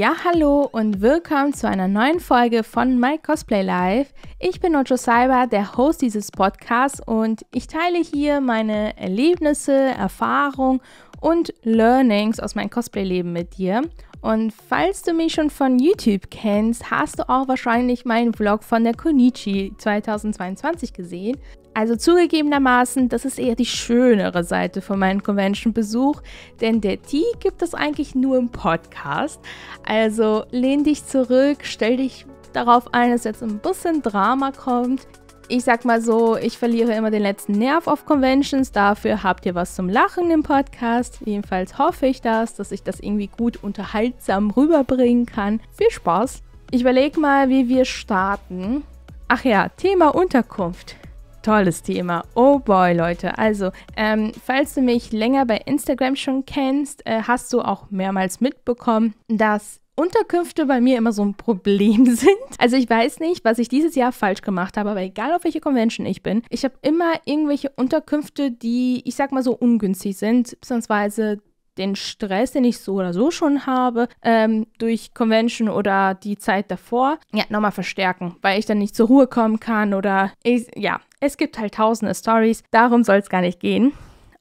Ja, hallo und willkommen zu einer neuen Folge von My Cosplay Live. Ich bin Ojo Saiba, der Host dieses Podcasts, und ich teile hier meine Erlebnisse, Erfahrungen und Learnings aus meinem Cosplay-Leben mit dir. Und falls du mich schon von YouTube kennst, hast du auch wahrscheinlich meinen Vlog von der Connichi 2022 gesehen. Also zugegebenermaßen, das ist eher die schönere Seite von meinem Convention-Besuch, denn der Tee gibt es eigentlich nur im Podcast. Also lehn dich zurück, stell dich darauf ein, dass jetzt ein bisschen Drama kommt. Ich sag mal so, ich verliere immer den letzten Nerv auf Conventions, dafür habt ihr was zum Lachen im Podcast. Jedenfalls hoffe ich das, dass ich das irgendwie gut unterhaltsam rüberbringen kann. Viel Spaß! Ich überlege mal, wie wir starten. Ach ja, Thema Unterkunft. Tolles Thema. Oh boy, Leute. Also, falls du mich länger bei Instagram schon kennst, hast du auch mehrmals mitbekommen, dass Unterkünfte bei mir immer so ein Problem sind. Also ich weiß nicht, was ich dieses Jahr falsch gemacht habe, aber egal auf welche Convention ich bin, ich habe immer irgendwelche Unterkünfte, die, ich sag mal so, ungünstig sind, beziehungsweise den Stress, den ich so oder so schon habe, durch Convention oder die Zeit davor, ja, nochmal verstärken, weil ich dann nicht zur Ruhe kommen kann oder, ja, es gibt halt tausende Stories, darum soll es gar nicht gehen.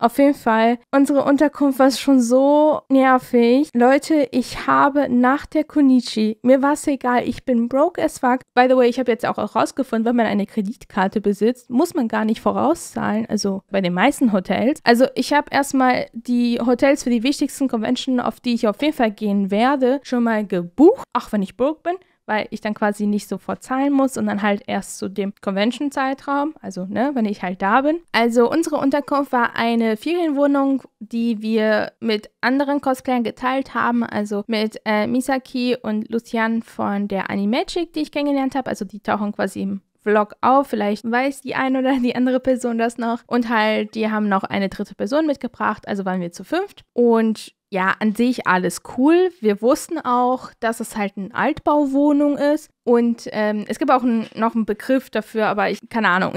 Auf jeden Fall, unsere Unterkunft war schon so nervig. Leute, ich habe nach der Connichi, mir war es egal, ich bin broke as fuck. By the way, ich habe jetzt auch herausgefunden, wenn man eine Kreditkarte besitzt, muss man gar nicht vorauszahlen, also bei den meisten Hotels. Also ich habe erstmal die Hotels für die wichtigsten Conventions, auf die ich auf jeden Fall gehen werde, schon mal gebucht, auch wenn ich broke bin, weil ich dann quasi nicht sofort zahlen muss und dann halt erst zu dem Convention-Zeitraum, also ne, wenn ich halt da bin. Also unsere Unterkunft war eine Ferienwohnung, die wir mit anderen Cosplayern geteilt haben, also mit Misaki und Lucian von der Animagic, die ich kennengelernt habe, also die tauchen quasi im Vlog auf, vielleicht weiß die eine oder die andere Person das noch, und halt die haben noch eine dritte Person mitgebracht, also waren wir zu fünft. Und ja, an sich alles cool. Wir wussten auch, dass es halt eine Altbauwohnung ist. Und es gibt auch noch einen Begriff dafür, aber ich, keine Ahnung,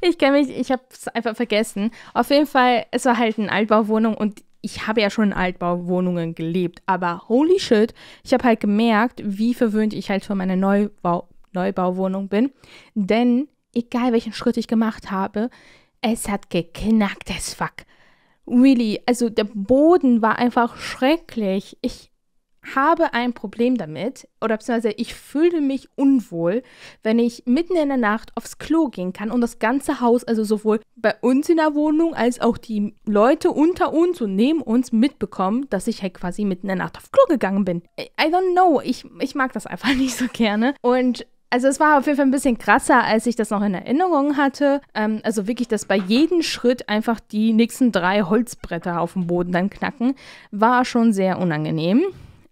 ich kenne mich, ich habe es einfach vergessen. Auf jeden Fall, es war halt eine Altbauwohnung und ich habe ja schon in Altbauwohnungen gelebt. Aber holy shit, ich habe halt gemerkt, wie verwöhnt ich halt von meiner Neubauwohnung bin. Denn egal welchen Schritt ich gemacht habe, es hat geknackt, as fuck. Really, also der Boden war einfach schrecklich. Ich habe ein Problem damit, oder beziehungsweise ich fühle mich unwohl, wenn ich mitten in der Nacht aufs Klo gehen kann und das ganze Haus, also sowohl bei uns in der Wohnung als auch die Leute unter uns und neben uns mitbekommen, dass ich halt quasi mitten in der Nacht aufs Klo gegangen bin. I don't know, ich mag das einfach nicht so gerne. Und also es war auf jeden Fall ein bisschen krasser, als ich das noch in Erinnerung hatte. Also wirklich, dass bei jedem Schritt einfach die nächsten 3 Holzbretter auf dem Boden dann knacken, war schon sehr unangenehm,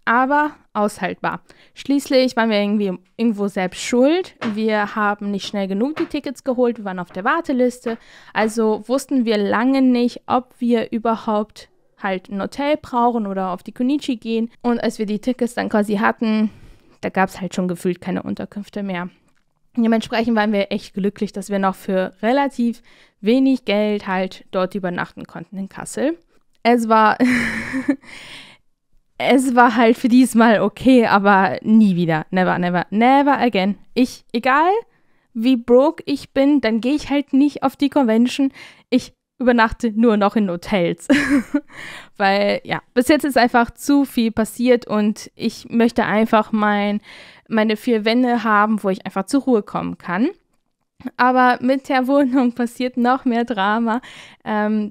aber aushaltbar. Schließlich waren wir irgendwo selbst schuld. Wir haben nicht schnell genug die Tickets geholt, wir waren auf der Warteliste. Also wussten wir lange nicht, ob wir überhaupt halt ein Hotel brauchen oder auf die Connichi gehen. Und als wir die Tickets dann quasi hatten, da gab es halt schon gefühlt keine Unterkünfte mehr. Dementsprechend waren wir echt glücklich, dass wir noch für relativ wenig Geld halt dort übernachten konnten in Kassel. Es war halt für diesmal okay, aber nie wieder. Never, never, never again. Egal wie broke ich bin, dann gehe ich halt nicht auf die Convention. Ich übernachte nur noch in Hotels, weil ja, bis jetzt ist einfach zu viel passiert und ich möchte einfach meine 4 Wände haben, wo ich einfach zur Ruhe kommen kann. Aber mit der Wohnung passiert noch mehr Drama.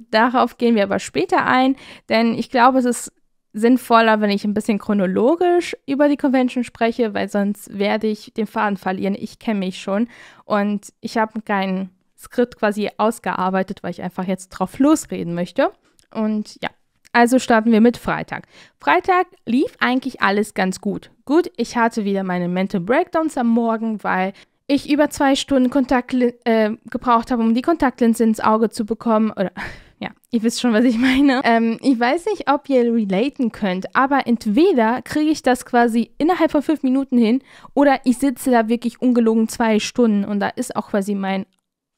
Darauf gehen wir aber später ein, denn ich glaube, es ist sinnvoller, wenn ich ein bisschen chronologisch über die Convention spreche, weil sonst werde ich den Faden verlieren. Ich kenne mich schon und ich habe keinen Skript quasi ausgearbeitet, weil ich einfach jetzt drauf losreden möchte. Und ja, also starten wir mit Freitag. Freitag lief eigentlich alles ganz gut. Gut, ich hatte wieder meine Mental Breakdowns am Morgen, weil ich über 2 Stunden gebraucht habe, um die Kontaktlinse ins Auge zu bekommen. Oder ja, ihr wisst schon, was ich meine. Ich weiß nicht, ob ihr relaten könnt, aber entweder kriege ich das quasi innerhalb von 5 Minuten hin oder ich sitze da wirklich ungelogen 2 Stunden und da ist auch quasi mein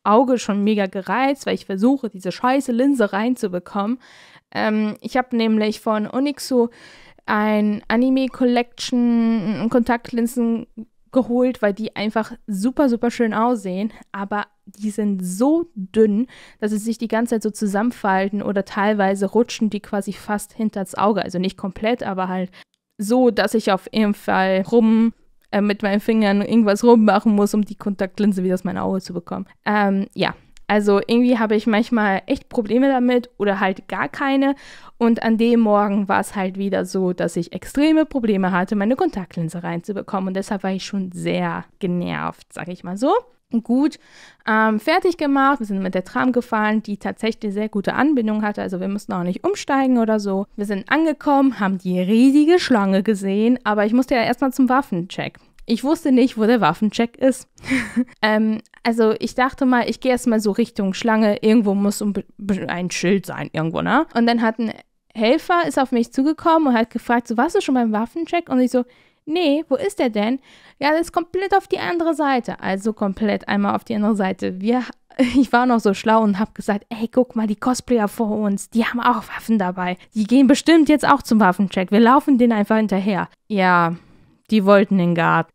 Auge schon mega gereizt, weil ich versuche, diese scheiße Linse reinzubekommen. Ich habe nämlich von Unixu ein Anime-Collection Kontaktlinsen geholt, weil die einfach super, super schön aussehen, aber die sind so dünn, dass sie sich die ganze Zeit so zusammenfalten oder teilweise rutschen die quasi fast hinter das Auge, also nicht komplett, aber halt so, dass ich auf jeden Fall mit meinen Fingern irgendwas rummachen muss, um die Kontaktlinse wieder aus meinem Auge zu bekommen. Ja, also irgendwie habe ich manchmal echt Probleme damit oder halt gar keine. Und an dem Morgen war es halt wieder so, dass ich extreme Probleme hatte, meine Kontaktlinse reinzubekommen. Und deshalb war ich schon sehr genervt, sage ich mal so. Gut, fertig gemacht, wir sind mit der Tram gefahren, die tatsächlich eine sehr gute Anbindung hatte, also wir mussten auch nicht umsteigen oder so. Wir sind angekommen, haben die riesige Schlange gesehen, aber ich musste ja erstmal zum Waffencheck. Ich wusste nicht, wo der Waffencheck ist. Also ich dachte mal, ich gehe erstmal so Richtung Schlange, irgendwo muss ein Schild sein, irgendwo, ne? Und dann hat ein Helfer, ist auf mich zugekommen und hat gefragt, so, warst du schon beim Waffencheck? Und ich so, nee, wo ist der denn? Ja, das ist komplett auf die andere Seite. Also komplett einmal auf die andere Seite. Ich war noch so schlau und habe gesagt, ey, guck mal, die Cosplayer vor uns, die haben auch Waffen dabei. Die gehen bestimmt jetzt auch zum Waffencheck. Wir laufen denen einfach hinterher. Ja, die wollten den Garten.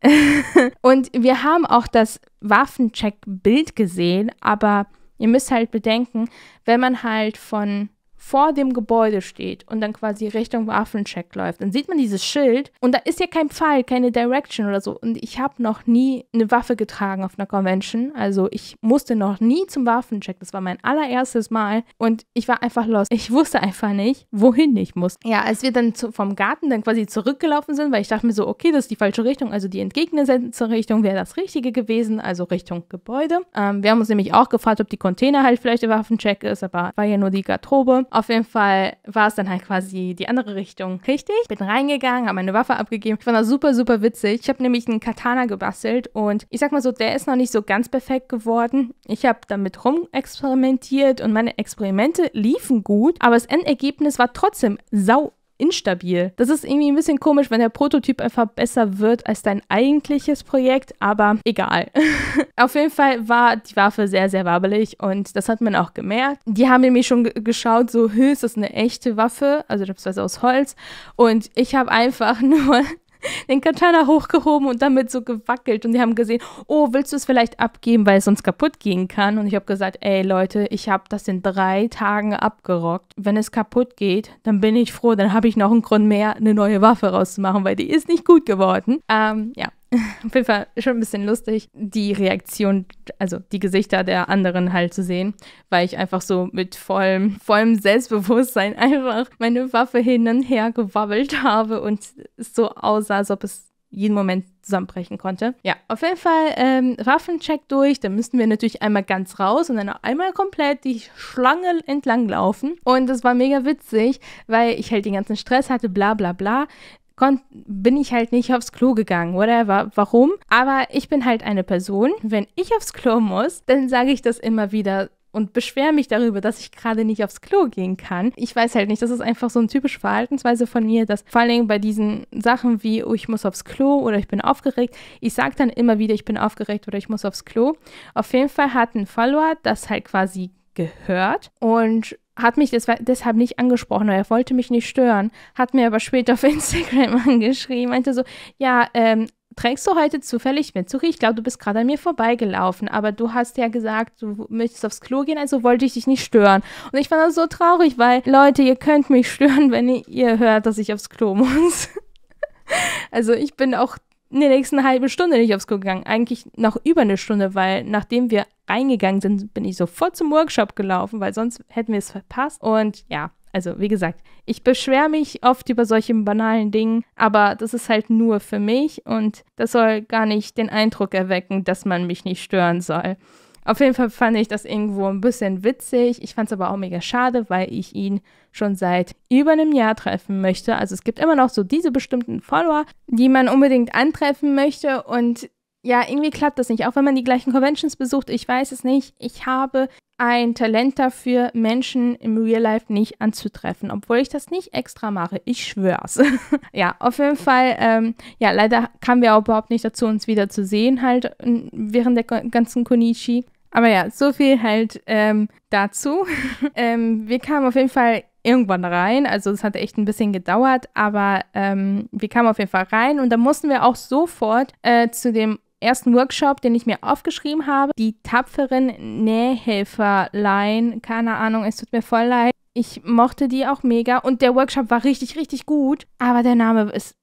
Und wir haben auch das Waffencheck-Bild gesehen, aber ihr müsst halt bedenken, wenn man halt von vor dem Gebäude steht und dann quasi Richtung Waffencheck läuft, dann sieht man dieses Schild und da ist ja kein Pfeil, keine Direction oder so. Und ich habe noch nie eine Waffe getragen auf einer Convention. Also ich musste noch nie zum Waffencheck. Das war mein allererstes Mal und ich war einfach lost. Ich wusste einfach nicht, wohin ich muss. Ja, als wir dann vom Garten dann quasi zurückgelaufen sind, weil ich dachte mir so, okay, das ist die falsche Richtung. Also die entgegengesetzte Richtung wäre das Richtige gewesen, also Richtung Gebäude. Wir haben uns nämlich auch gefragt, ob die Container halt vielleicht der Waffencheck ist, aber war ja nur die Garderobe. Auf jeden Fall war es dann halt quasi die andere Richtung. Richtig, bin reingegangen, habe meine Waffe abgegeben. Ich fand das super, super witzig. Ich habe nämlich einen Katana gebastelt und ich sag mal so, der ist noch nicht so ganz perfekt geworden. Ich habe damit rumexperimentiert und meine Experimente liefen gut, aber das Endergebnis war trotzdem sau instabil. Das ist irgendwie ein bisschen komisch, wenn der Prototyp einfach besser wird als dein eigentliches Projekt, aber egal. Auf jeden Fall war die Waffe sehr, sehr wabbelig und das hat man auch gemerkt. Die haben nämlich schon geschaut, so, ist das eine echte Waffe, also beispielsweise aus Holz, und ich habe einfach nur den Katana hochgehoben und damit so gewackelt und die haben gesehen, oh, willst du es vielleicht abgeben, weil es sonst kaputt gehen kann? Und ich habe gesagt, ey Leute, ich habe das in 3 Tagen abgerockt. Wenn es kaputt geht, dann bin ich froh, dann habe ich noch einen Grund mehr, eine neue Waffe rauszumachen, weil die ist nicht gut geworden. Ja, auf jeden Fall schon ein bisschen lustig, die Reaktion, also die Gesichter der anderen halt zu sehen, weil ich einfach so mit vollem Selbstbewusstsein einfach meine Waffe hin und her gewabbelt habe und es so aussah, als ob es jeden Moment zusammenbrechen konnte. Ja, auf jeden Fall Waffencheck durch, dann müssten wir natürlich einmal ganz raus und dann auch einmal komplett die Schlange entlang laufen und das war mega witzig, weil ich halt den ganzen Stress hatte, bla bla bla. Bin ich halt nicht aufs Klo gegangen, whatever, warum? Aber ich bin halt eine Person, wenn ich aufs Klo muss, dann sage ich das immer wieder und beschwere mich darüber, dass ich gerade nicht aufs Klo gehen kann. Ich weiß halt nicht, das ist einfach so eine typische Verhaltensweise von mir, dass vor allen Dingen bei diesen Sachen wie, oh, ich muss aufs Klo oder ich bin aufgeregt, ich sage dann immer wieder, ich bin aufgeregt oder ich muss aufs Klo. Auf jeden Fall hat ein Follower das halt quasi gehört und hat mich deshalb nicht angesprochen, weil er wollte mich nicht stören, hat mir aber später auf Instagram angeschrieben, meinte so, ja, trägst du heute zufällig Mitsuki? Ich glaube, du bist gerade an mir vorbeigelaufen, aber du hast ja gesagt, du möchtest aufs Klo gehen, also wollte ich dich nicht stören. Und ich fand das so traurig, weil, Leute, ihr könnt mich stören, wenn ihr hört, dass ich aufs Klo muss. Also ich bin auch in der nächsten halben Stunde nicht aufs Klo gegangen, eigentlich noch über eine Stunde, weil nachdem wir reingegangen sind, bin ich sofort zum Workshop gelaufen, weil sonst hätten wir es verpasst. Und ja, also wie gesagt, ich beschwere mich oft über solche banalen Dinge, aber das ist halt nur für mich und das soll gar nicht den Eindruck erwecken, dass man mich nicht stören soll. Auf jeden Fall fand ich das irgendwo ein bisschen witzig. Ich fand es aber auch mega schade, weil ich ihn schon seit über einem Jahr treffen möchte. Also es gibt immer noch so diese bestimmten Follower, die man unbedingt antreffen möchte und ja, irgendwie klappt das nicht, auch wenn man die gleichen Conventions besucht, ich weiß es nicht. Ich habe ein Talent dafür, Menschen im Real Life nicht anzutreffen, obwohl ich das nicht extra mache, ich schwör's. Ja, auf jeden Fall, ja, leider kamen wir auch überhaupt nicht dazu, uns wieder zu sehen halt während der ganzen Connichi. Aber ja, so viel halt dazu. Wir kamen auf jeden Fall irgendwann rein. Also es hat echt ein bisschen gedauert, aber wir kamen auf jeden Fall rein und da mussten wir auch sofort zu dem ersten Workshop, den ich mir aufgeschrieben habe. Die tapferen Nähhelferlein, keine Ahnung, es tut mir voll leid. Ich mochte die auch mega und der Workshop war richtig, richtig gut, aber der Name ist...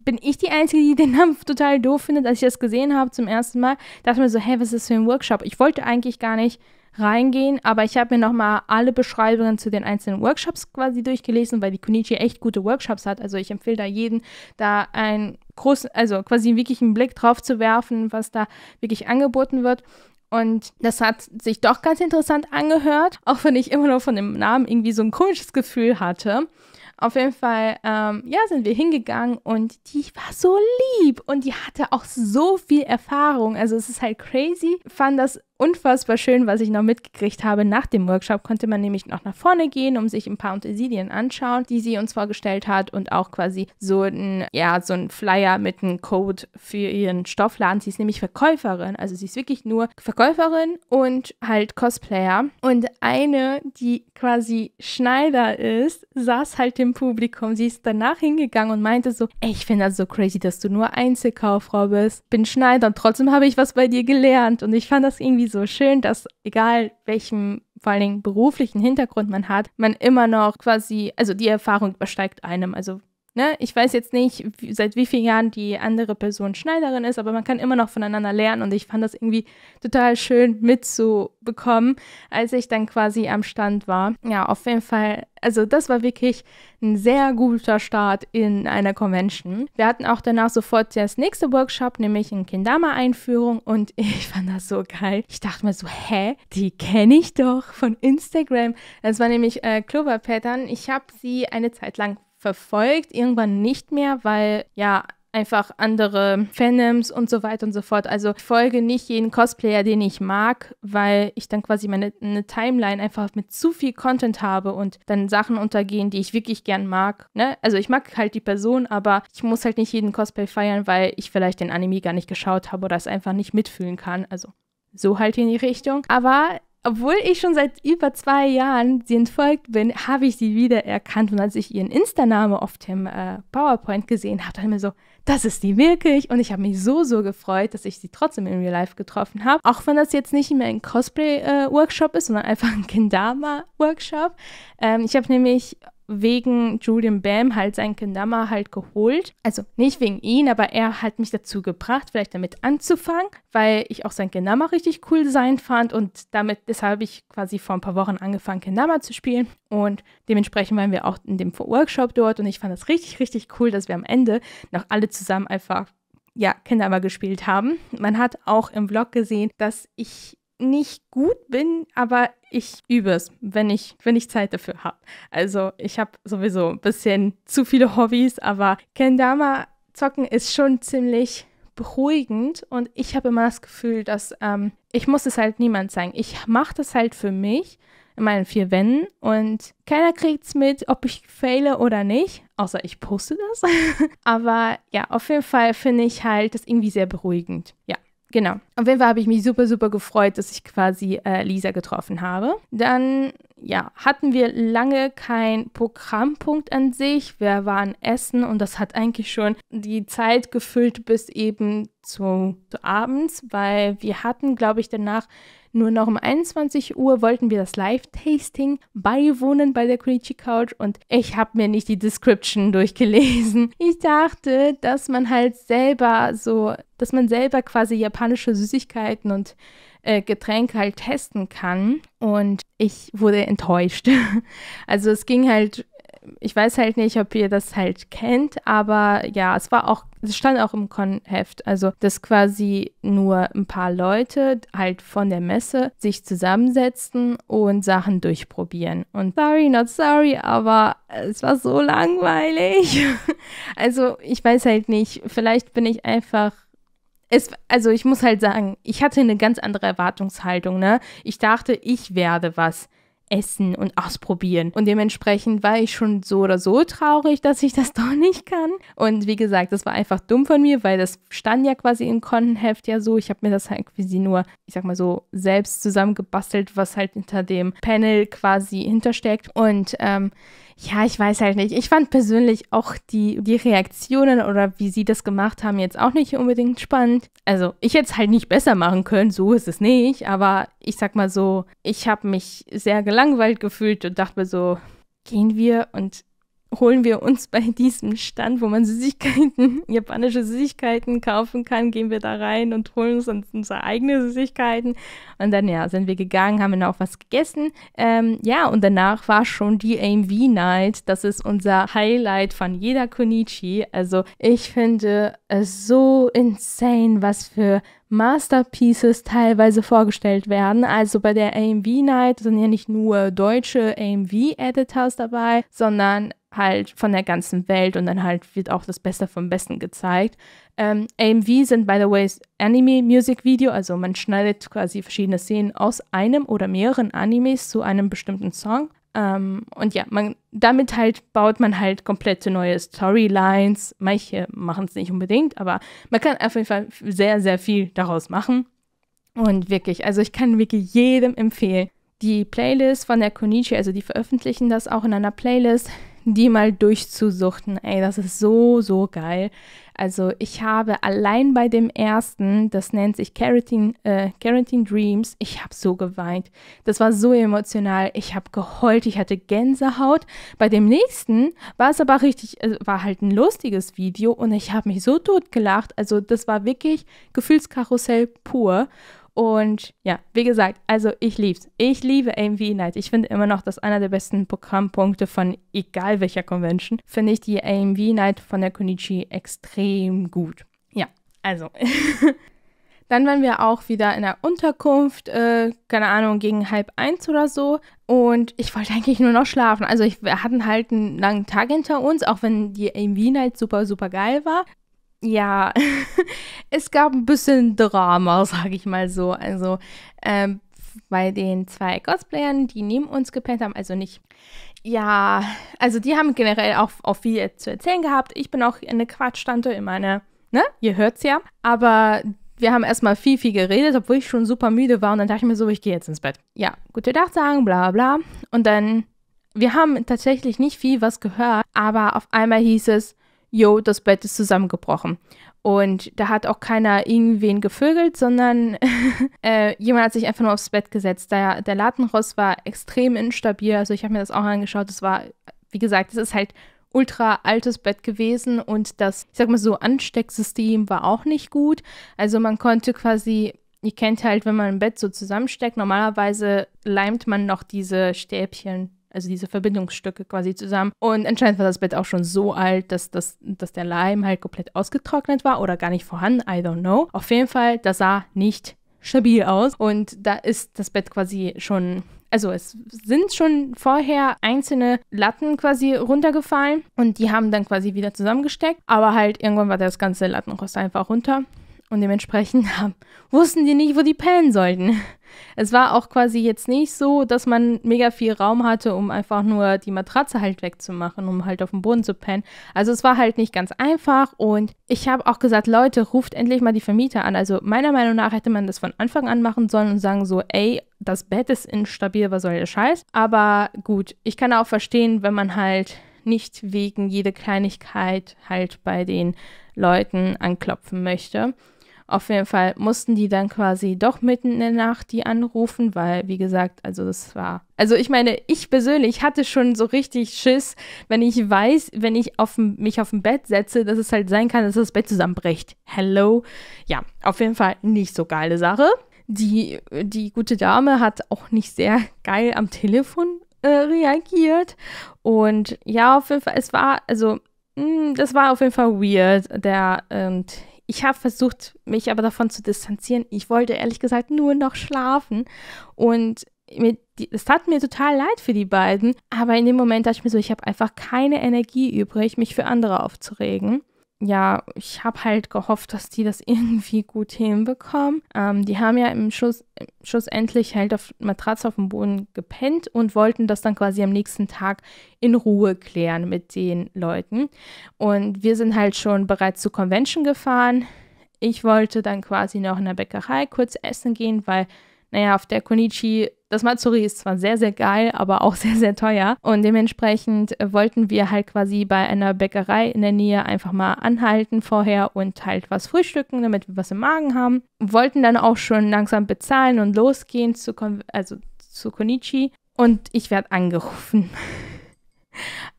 Bin ich die Einzige, die den Namen total doof findet, als ich das gesehen habe zum ersten Mal. Dachte mir so, hey, was ist das für ein Workshop? Ich wollte eigentlich gar nicht reingehen, aber ich habe mir nochmal alle Beschreibungen zu den einzelnen Workshops quasi durchgelesen, weil die Connichi echt gute Workshops hat. Also ich empfehle da jeden, da einen großen, also quasi wirklich einen Blick drauf zu werfen, was da wirklich angeboten wird. Und das hat sich doch ganz interessant angehört, auch wenn ich immer noch von dem Namen irgendwie so ein komisches Gefühl hatte. Auf jeden Fall, ja, sind wir hingegangen und die war so lieb und die hatte auch so viel Erfahrung. Also es ist halt crazy. Fand das unfassbar schön, was ich noch mitgekriegt habe. Nach dem Workshop konnte man nämlich noch nach vorne gehen, um sich ein paar Utensilien anschauen, die sie uns vorgestellt hat und auch quasi so ein, ja, so ein Flyer mit einem Code für ihren Stoffladen. Sie ist nämlich Verkäuferin, also sie ist wirklich nur Verkäuferin und halt Cosplayer. Und eine, die quasi Schneider ist, saß halt im Publikum. Sie ist danach hingegangen und meinte so, ey, ich finde das so crazy, dass du nur Einzelkauffrau bist. Bin Schneider und trotzdem habe ich was bei dir gelernt. Und ich fand das irgendwie so schön, dass egal welchem, vor allen Dingen beruflichen Hintergrund man hat, man immer noch quasi, also die Erfahrung übersteigt einem. Also, ne, ich weiß jetzt nicht, seit wie vielen Jahren die andere Person Schneiderin ist, aber man kann immer noch voneinander lernen und ich fand das irgendwie total schön mitzubekommen, als ich dann quasi am Stand war. Ja, auf jeden Fall, also das war wirklich ein sehr guter Start in einer Convention. Wir hatten auch danach sofort das nächste Workshop, nämlich eine Kendama-Einführung und ich fand das so geil. Ich dachte mir so, hä, die kenne ich doch von Instagram. Das war nämlich Clover Pattern. Ich habe sie eine Zeit lang verfolgt, irgendwann nicht mehr, weil ja einfach andere Fandoms und so weiter und so fort. Also ich folge nicht jeden Cosplayer, den ich mag, weil ich dann quasi meine Timeline einfach mit zu viel Content habe und dann Sachen untergehen, die ich wirklich gern mag. Ne? Also ich mag halt die Person, aber ich muss halt nicht jeden Cosplay feiern, weil ich vielleicht den Anime gar nicht geschaut habe oder es einfach nicht mitfühlen kann. Also so halt in die Richtung. Aber obwohl ich schon seit über 2 Jahren sie entfolgt bin, habe ich sie wiedererkannt. Und als ich ihren Insta-Name auf dem PowerPoint gesehen habe, dachte ich mir so, das ist die wirklich. Und ich habe mich so, so gefreut, dass ich sie trotzdem in Real Life getroffen habe. Auch wenn das jetzt nicht mehr ein Cosplay-Workshop ist, sondern einfach ein Kendama-Workshop. Ich habe nämlich wegen Julian Bam halt seinen Kendama halt geholt. Also nicht wegen ihn, aber er hat mich dazu gebracht, vielleicht damit anzufangen, weil ich auch sein Kendama richtig cool sein fand und deshalb habe ich quasi vor ein paar Wochen angefangen, Kendama zu spielen und dementsprechend waren wir auch in dem Workshop dort und ich fand das richtig, richtig cool, dass wir am Ende noch alle zusammen einfach, ja, Kendama gespielt haben. Man hat auch im Vlog gesehen, dass ich nicht gut bin, aber ich übe es, wenn ich Zeit dafür habe. Also ich habe sowieso ein bisschen zu viele Hobbys, aber Kendama zocken ist schon ziemlich beruhigend und ich habe immer das Gefühl, dass ich muss es halt niemand zeigen. Ich mache das halt für mich in meinen 4 Wänden und keiner kriegt es mit, ob ich faile oder nicht, außer ich poste das. Aber ja, auf jeden Fall finde ich halt das irgendwie sehr beruhigend, ja. Genau. Auf jeden Fall habe ich mich super, super gefreut, dass ich quasi Lisa getroffen habe. Dann, ja, hatten wir lange keinen Programmpunkt an sich. Wir waren essen und das hat eigentlich schon die Zeit gefüllt bis eben zu abends, weil wir hatten, glaube ich, danach nur noch um 21 Uhr wollten wir das Live-Tasting beiwohnen bei der Connichi Couch und ich habe mir nicht die Description durchgelesen. Ich dachte, dass man halt selber so, dass man selber quasi japanische Süßigkeiten und Getränke halt testen kann und ich wurde enttäuscht. Also es ging halt, ich weiß halt nicht, ob ihr das halt kennt, aber ja, es war auch, es stand auch im Con-Heft, also dass quasi nur ein paar Leute halt von der Messe sich zusammensetzen und Sachen durchprobieren. Und sorry, not sorry, aber es war so langweilig. Also ich weiß halt nicht, vielleicht bin ich einfach, also ich muss halt sagen, ich hatte eine ganz andere Erwartungshaltung, ne? Ich dachte, ich werde was. essen und ausprobieren. Und dementsprechend war ich schon so oder so traurig, dass ich das doch nicht kann. Und wie gesagt, das war einfach dumm von mir, weil das stand ja quasi im Kontenheft ja so. Ich habe mir das halt quasi nur, ich sag mal so, selbst zusammengebastelt, was halt hinter dem Panel quasi hintersteckt. Und ja, ich weiß halt nicht. Ich fand persönlich auch die Reaktionen oder wie sie das gemacht haben jetzt auch nicht unbedingt spannend. Also ich hätte es halt nicht besser machen können, so ist es nicht. Aber ich sag mal so, ich habe mich sehr gelangweilt gefühlt und dachte mir so, gehen wir und holen wir uns bei diesem Stand, wo man Süßigkeiten, japanische Süßigkeiten kaufen kann, gehen wir da rein und holen uns unsere eigenen Süßigkeiten. Und dann, ja, sind wir gegangen, haben dann auch was gegessen. Ja, und danach war schon die AMV-Night. Das ist unser Highlight von jeder Connichi. Also ich finde es so insane, was für Masterpieces teilweise vorgestellt werden. Also bei der AMV-Night sind ja nicht nur deutsche AMV-Editors dabei, sondern halt von der ganzen Welt und dann halt wird auch das Beste vom Besten gezeigt. AMV sind, by the way, Anime-Music-Video, also man schneidet quasi verschiedene Szenen aus einem oder mehreren Animes zu einem bestimmten Song. Und ja, damit halt baut man halt komplette neue Storylines. Manche machen es nicht unbedingt, aber man kann auf jeden Fall sehr, sehr viel daraus machen. Und wirklich, also ich kann wirklich jedem empfehlen, die Playlist von der Connichi, also die veröffentlichen das auch in einer Playlist, die mal durchzusuchten. Ey, das ist so, so geil. Also ich habe allein bei dem ersten, das nennt sich Keratin Dreams, ich habe so geweint. Das war so emotional. Ich habe geheult, ich hatte Gänsehaut. Bei dem nächsten war es aber richtig, war halt ein lustiges Video und ich habe mich so totgelacht. Also das war wirklich Gefühlskarussell pur. Und ja, wie gesagt, also ich lieb's. Ich liebe AMV Night. Ich finde immer noch, dass einer der besten Programmpunkte von egal welcher Convention, finde ich die AMV Night von der Connichi extrem gut. Ja, also. Dann waren wir auch wieder in der Unterkunft, keine Ahnung, gegen 12:30 oder so. Und ich wollte eigentlich nur noch schlafen. Also wir hatten halt einen langen Tag hinter uns, auch wenn die AMV Night super, super geil war. Ja, es gab ein bisschen Drama, sage ich mal so. Also bei den zwei Cosplayern, die neben uns gepennt haben, also nicht. Ja, also die haben generell auch viel zu erzählen gehabt. Ich bin auch eine Quatschstante in meiner, ne, ihr hört's ja. Aber wir haben erstmal viel, viel geredet, obwohl ich schon super müde war. Und dann dachte ich mir so, ich gehe jetzt ins Bett. Ja, gute Nacht sagen, bla bla. Und dann, wir haben tatsächlich nicht viel was gehört, aber auf einmal hieß es, jo, das Bett ist zusammengebrochen. Und da hat auch keiner irgendwen gevögelt, sondern jemand hat sich einfach nur aufs Bett gesetzt. Der Latenrost war extrem instabil, also ich habe mir das auch angeschaut. Das war, wie gesagt, es ist halt ultra altes Bett gewesen und das, ich sag mal so, Anstecksystem war auch nicht gut. Also man konnte quasi, ihr kennt halt, wenn man ein Bett so zusammensteckt, normalerweise leimt man noch diese Stäbchen, also diese Verbindungsstücke quasi zusammen. Und anscheinend war das Bett auch schon so alt, dass der Leim halt komplett ausgetrocknet war oder gar nicht vorhanden, I don't know. Auf jeden Fall, das sah nicht stabil aus. Und da ist das Bett quasi schon, also es sind schon vorher einzelne Latten quasi runtergefallen und die haben dann quasi wieder zusammengesteckt. Aber halt irgendwann war das ganze Lattenrost einfach runter. Und dementsprechend wussten die nicht, wo die pennen sollten. Es war auch quasi jetzt nicht so, dass man mega viel Raum hatte, um einfach nur die Matratze halt wegzumachen, um halt auf dem Boden zu pennen. Also es war halt nicht ganz einfach und ich habe auch gesagt, Leute, ruft endlich mal die Vermieter an. Also meiner Meinung nach hätte man das von Anfang an machen sollen und sagen so, ey, das Bett ist instabil, was soll der Scheiß? Aber gut, ich kann auch verstehen, wenn man halt nicht wegen jeder Kleinigkeit halt bei den Leuten anklopfen möchte. Auf jeden Fall mussten die dann quasi doch mitten in der Nacht die anrufen, weil, wie gesagt, also das war... Also ich meine, ich persönlich hatte schon so richtig Schiss, wenn ich weiß, wenn ich mich auf dem Bett setze, dass es halt sein kann, dass das Bett zusammenbricht. Hello? Ja, auf jeden Fall nicht so geile Sache. Die gute Dame hat auch nicht sehr geil am Telefon reagiert. Und ja, auf jeden Fall, es war... also das war auf jeden Fall weird. Und ich habe versucht, mich aber davon zu distanzieren. Ich wollte ehrlich gesagt nur noch schlafen. Und es tat mir total leid für die beiden. Aber in dem Moment dachte ich mir so, ich habe einfach keine Energie übrig, mich für andere aufzuregen. ja, ich habe halt gehofft, dass die das irgendwie gut hinbekommen. Die haben ja im schlussendlich halt auf Matratze auf dem Boden gepennt und wollten das dann quasi am nächsten Tag in Ruhe klären mit den Leuten. Und wir sind halt schon bereits zur Convention gefahren. Ich wollte dann quasi noch in der Bäckerei kurz essen gehen, weil, naja, auf der Connichi, das Matsuri ist zwar sehr, sehr geil, aber auch sehr, sehr teuer. Und dementsprechend wollten wir halt quasi bei einer Bäckerei in der Nähe einfach mal anhalten vorher und halt was frühstücken, damit wir was im Magen haben. Wollten dann auch schon langsam bezahlen und losgehen zu Connichi. Und ich werde angerufen.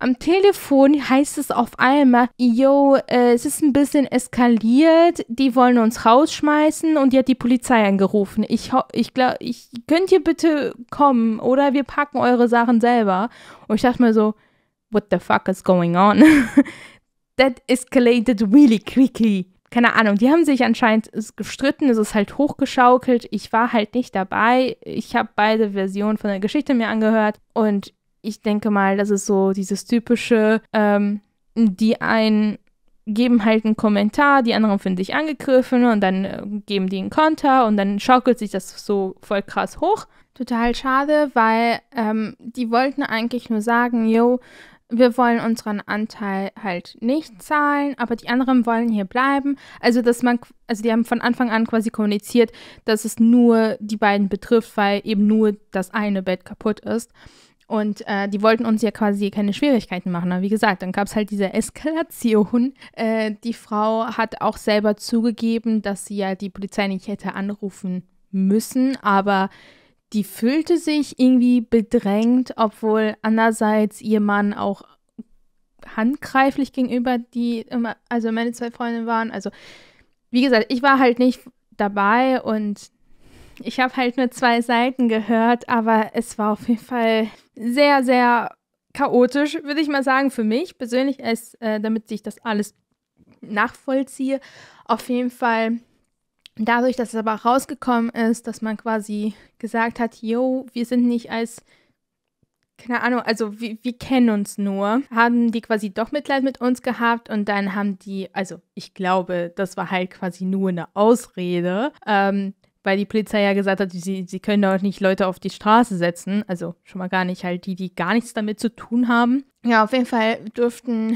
Am Telefon heißt es auf einmal, yo, es ist ein bisschen eskaliert, die wollen uns rausschmeißen und die hat die Polizei angerufen. Könnt ihr bitte kommen oder wir packen eure Sachen selber. Und ich dachte mir so, what the fuck is going on? That escalated really quickly. Keine Ahnung, die haben sich anscheinend gestritten, es ist halt hochgeschaukelt. Ich war halt nicht dabei, ich habe beide Versionen von der Geschichte mir angehört und ich denke mal, das ist so dieses typische, die einen geben halt einen Kommentar, die anderen finden sich angegriffen und dann geben die einen Konter und dann schaukelt sich das so voll krass hoch. Total schade, weil die wollten eigentlich nur sagen, yo, wir wollen unseren Anteil halt nicht zahlen, aber die anderen wollen hier bleiben. Also die haben von Anfang an quasi kommuniziert, dass es nur die beiden betrifft, weil eben nur das eine Bett kaputt ist. Und die wollten uns ja quasi keine Schwierigkeiten machen. Aber wie gesagt, dann gab es halt diese Eskalation. Die Frau hat auch selber zugegeben, dass sie ja die Polizei nicht hätte anrufen müssen. Aber die fühlte sich irgendwie bedrängt, obwohl andererseits ihr Mann auch handgreiflich gegenüber meine zwei Freundinnen waren. Also wie gesagt, ich war halt nicht dabei und ich habe halt nur zwei Seiten gehört, aber es war auf jeden Fall sehr, sehr chaotisch, würde ich mal sagen, für mich persönlich, damit ich das alles nachvollziehe. Auf jeden Fall dadurch, dass es aber auch rausgekommen ist, dass man quasi gesagt hat, yo, wir sind nicht als, keine Ahnung, also wir kennen uns nur, haben die quasi doch Mitleid mit uns gehabt und dann haben die, also ich glaube, das war halt quasi nur eine Ausrede, weil die Polizei ja gesagt hat, sie können doch nicht Leute auf die Straße setzen. Also schon mal gar nicht halt die gar nichts damit zu tun haben. Ja, auf jeden Fall durfte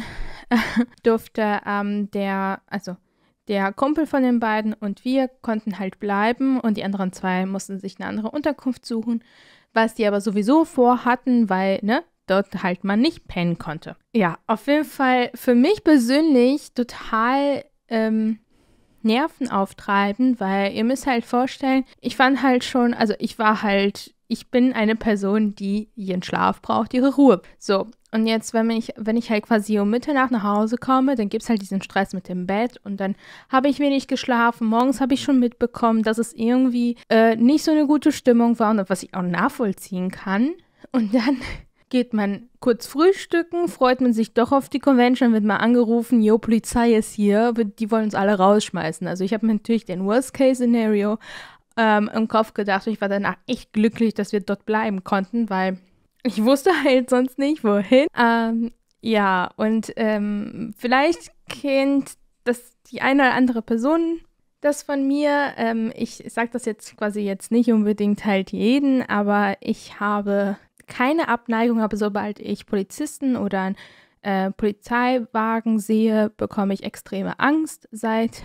der Kumpel von den beiden und wir konnten halt bleiben und die anderen zwei mussten sich eine andere Unterkunft suchen, was die aber sowieso vorhatten, weil, ne, dort halt man nicht pennen konnte. Ja, auf jeden Fall für mich persönlich total Nerven auftreiben, weil ihr müsst halt vorstellen, ich bin eine Person, die ihren Schlaf braucht, ihre Ruhe. So, und jetzt, wenn ich halt quasi um Mitternacht nach Hause komme, dann gibt es halt diesen Stress mit dem Bett und dann habe ich wenig geschlafen. Morgens habe ich schon mitbekommen, dass es irgendwie nicht so eine gute Stimmung war und was ich auch nachvollziehen kann. Und dann geht man kurz frühstücken, freut man sich doch auf die Convention, wird mal angerufen, jo, Polizei ist hier, die wollen uns alle rausschmeißen. Also ich habe mir natürlich den Worst-Case-Szenario im Kopf gedacht und ich war danach echt glücklich, dass wir dort bleiben konnten, weil ich wusste halt sonst nicht, wohin. Ja, und vielleicht kennt das die eine oder andere Person das von mir. Ich sage das jetzt quasi nicht unbedingt halt jeden, aber ich habe keine Abneigung, aber sobald ich Polizisten oder einen Polizeiwagen sehe, bekomme ich extreme Angst seit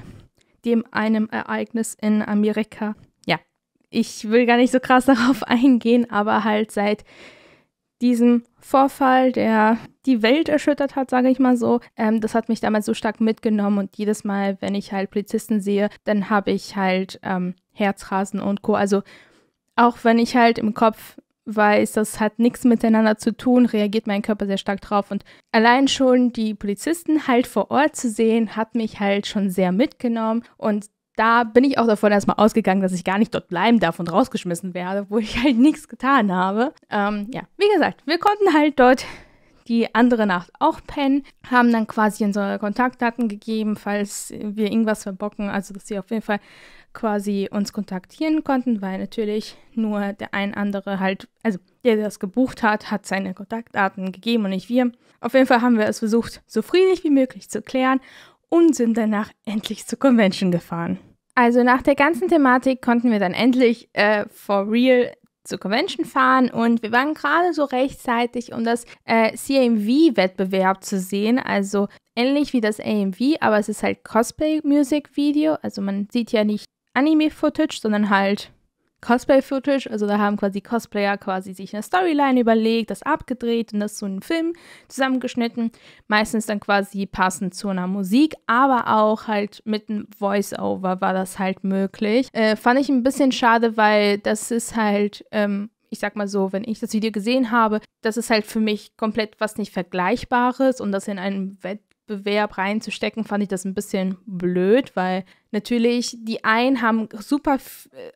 einem Ereignis in Amerika. Ja, ich will gar nicht so krass darauf eingehen, aber halt seit diesem Vorfall, der die Welt erschüttert hat, sage ich mal so, das hat mich damals so stark mitgenommen und jedes Mal, wenn ich halt Polizisten sehe, dann habe ich halt Herzrasen und Co. Also auch wenn ich halt im Kopf weiß, das hat nichts miteinander zu tun, reagiert mein Körper sehr stark drauf und allein schon die Polizisten halt vor Ort zu sehen, hat mich halt schon sehr mitgenommen und da bin ich auch davon erstmal ausgegangen, dass ich gar nicht dort bleiben darf und rausgeschmissen werde, wo ich halt nichts getan habe. Ja, wie gesagt, wir konnten halt dort die andere Nacht auch pennen, haben dann quasi unsere Kontaktdaten gegeben, falls wir irgendwas verbocken, also dass sie auf jeden Fall quasi uns kontaktieren konnten, weil natürlich nur der ein andere halt, also der das gebucht hat, hat seine Kontaktdaten gegeben und nicht wir. Auf jeden Fall haben wir es versucht, so friedlich wie möglich zu klären und sind danach endlich zur Convention gefahren. Also nach der ganzen Thematik konnten wir dann endlich for real zur Convention fahren und wir waren gerade so rechtzeitig, um das CMV-Wettbewerb zu sehen, also ähnlich wie das AMV, aber es ist halt Cosplay-Music-Video, also man sieht ja nicht Anime-Footage, sondern halt Cosplay-Footage, also da haben quasi Cosplayer sich eine Storyline überlegt, das abgedreht und das zu einem Film zusammengeschnitten, meistens dann quasi passend zu einer Musik, aber auch halt mit einem Voice-Over war das halt möglich. Fand ich ein bisschen schade, weil das ist halt, ich sag mal so, wenn ich das Video gesehen habe, das ist halt für mich komplett was nicht Vergleichbares und das in einem Wettbewerb reinzustecken, fand ich das ein bisschen blöd, weil natürlich die einen haben super,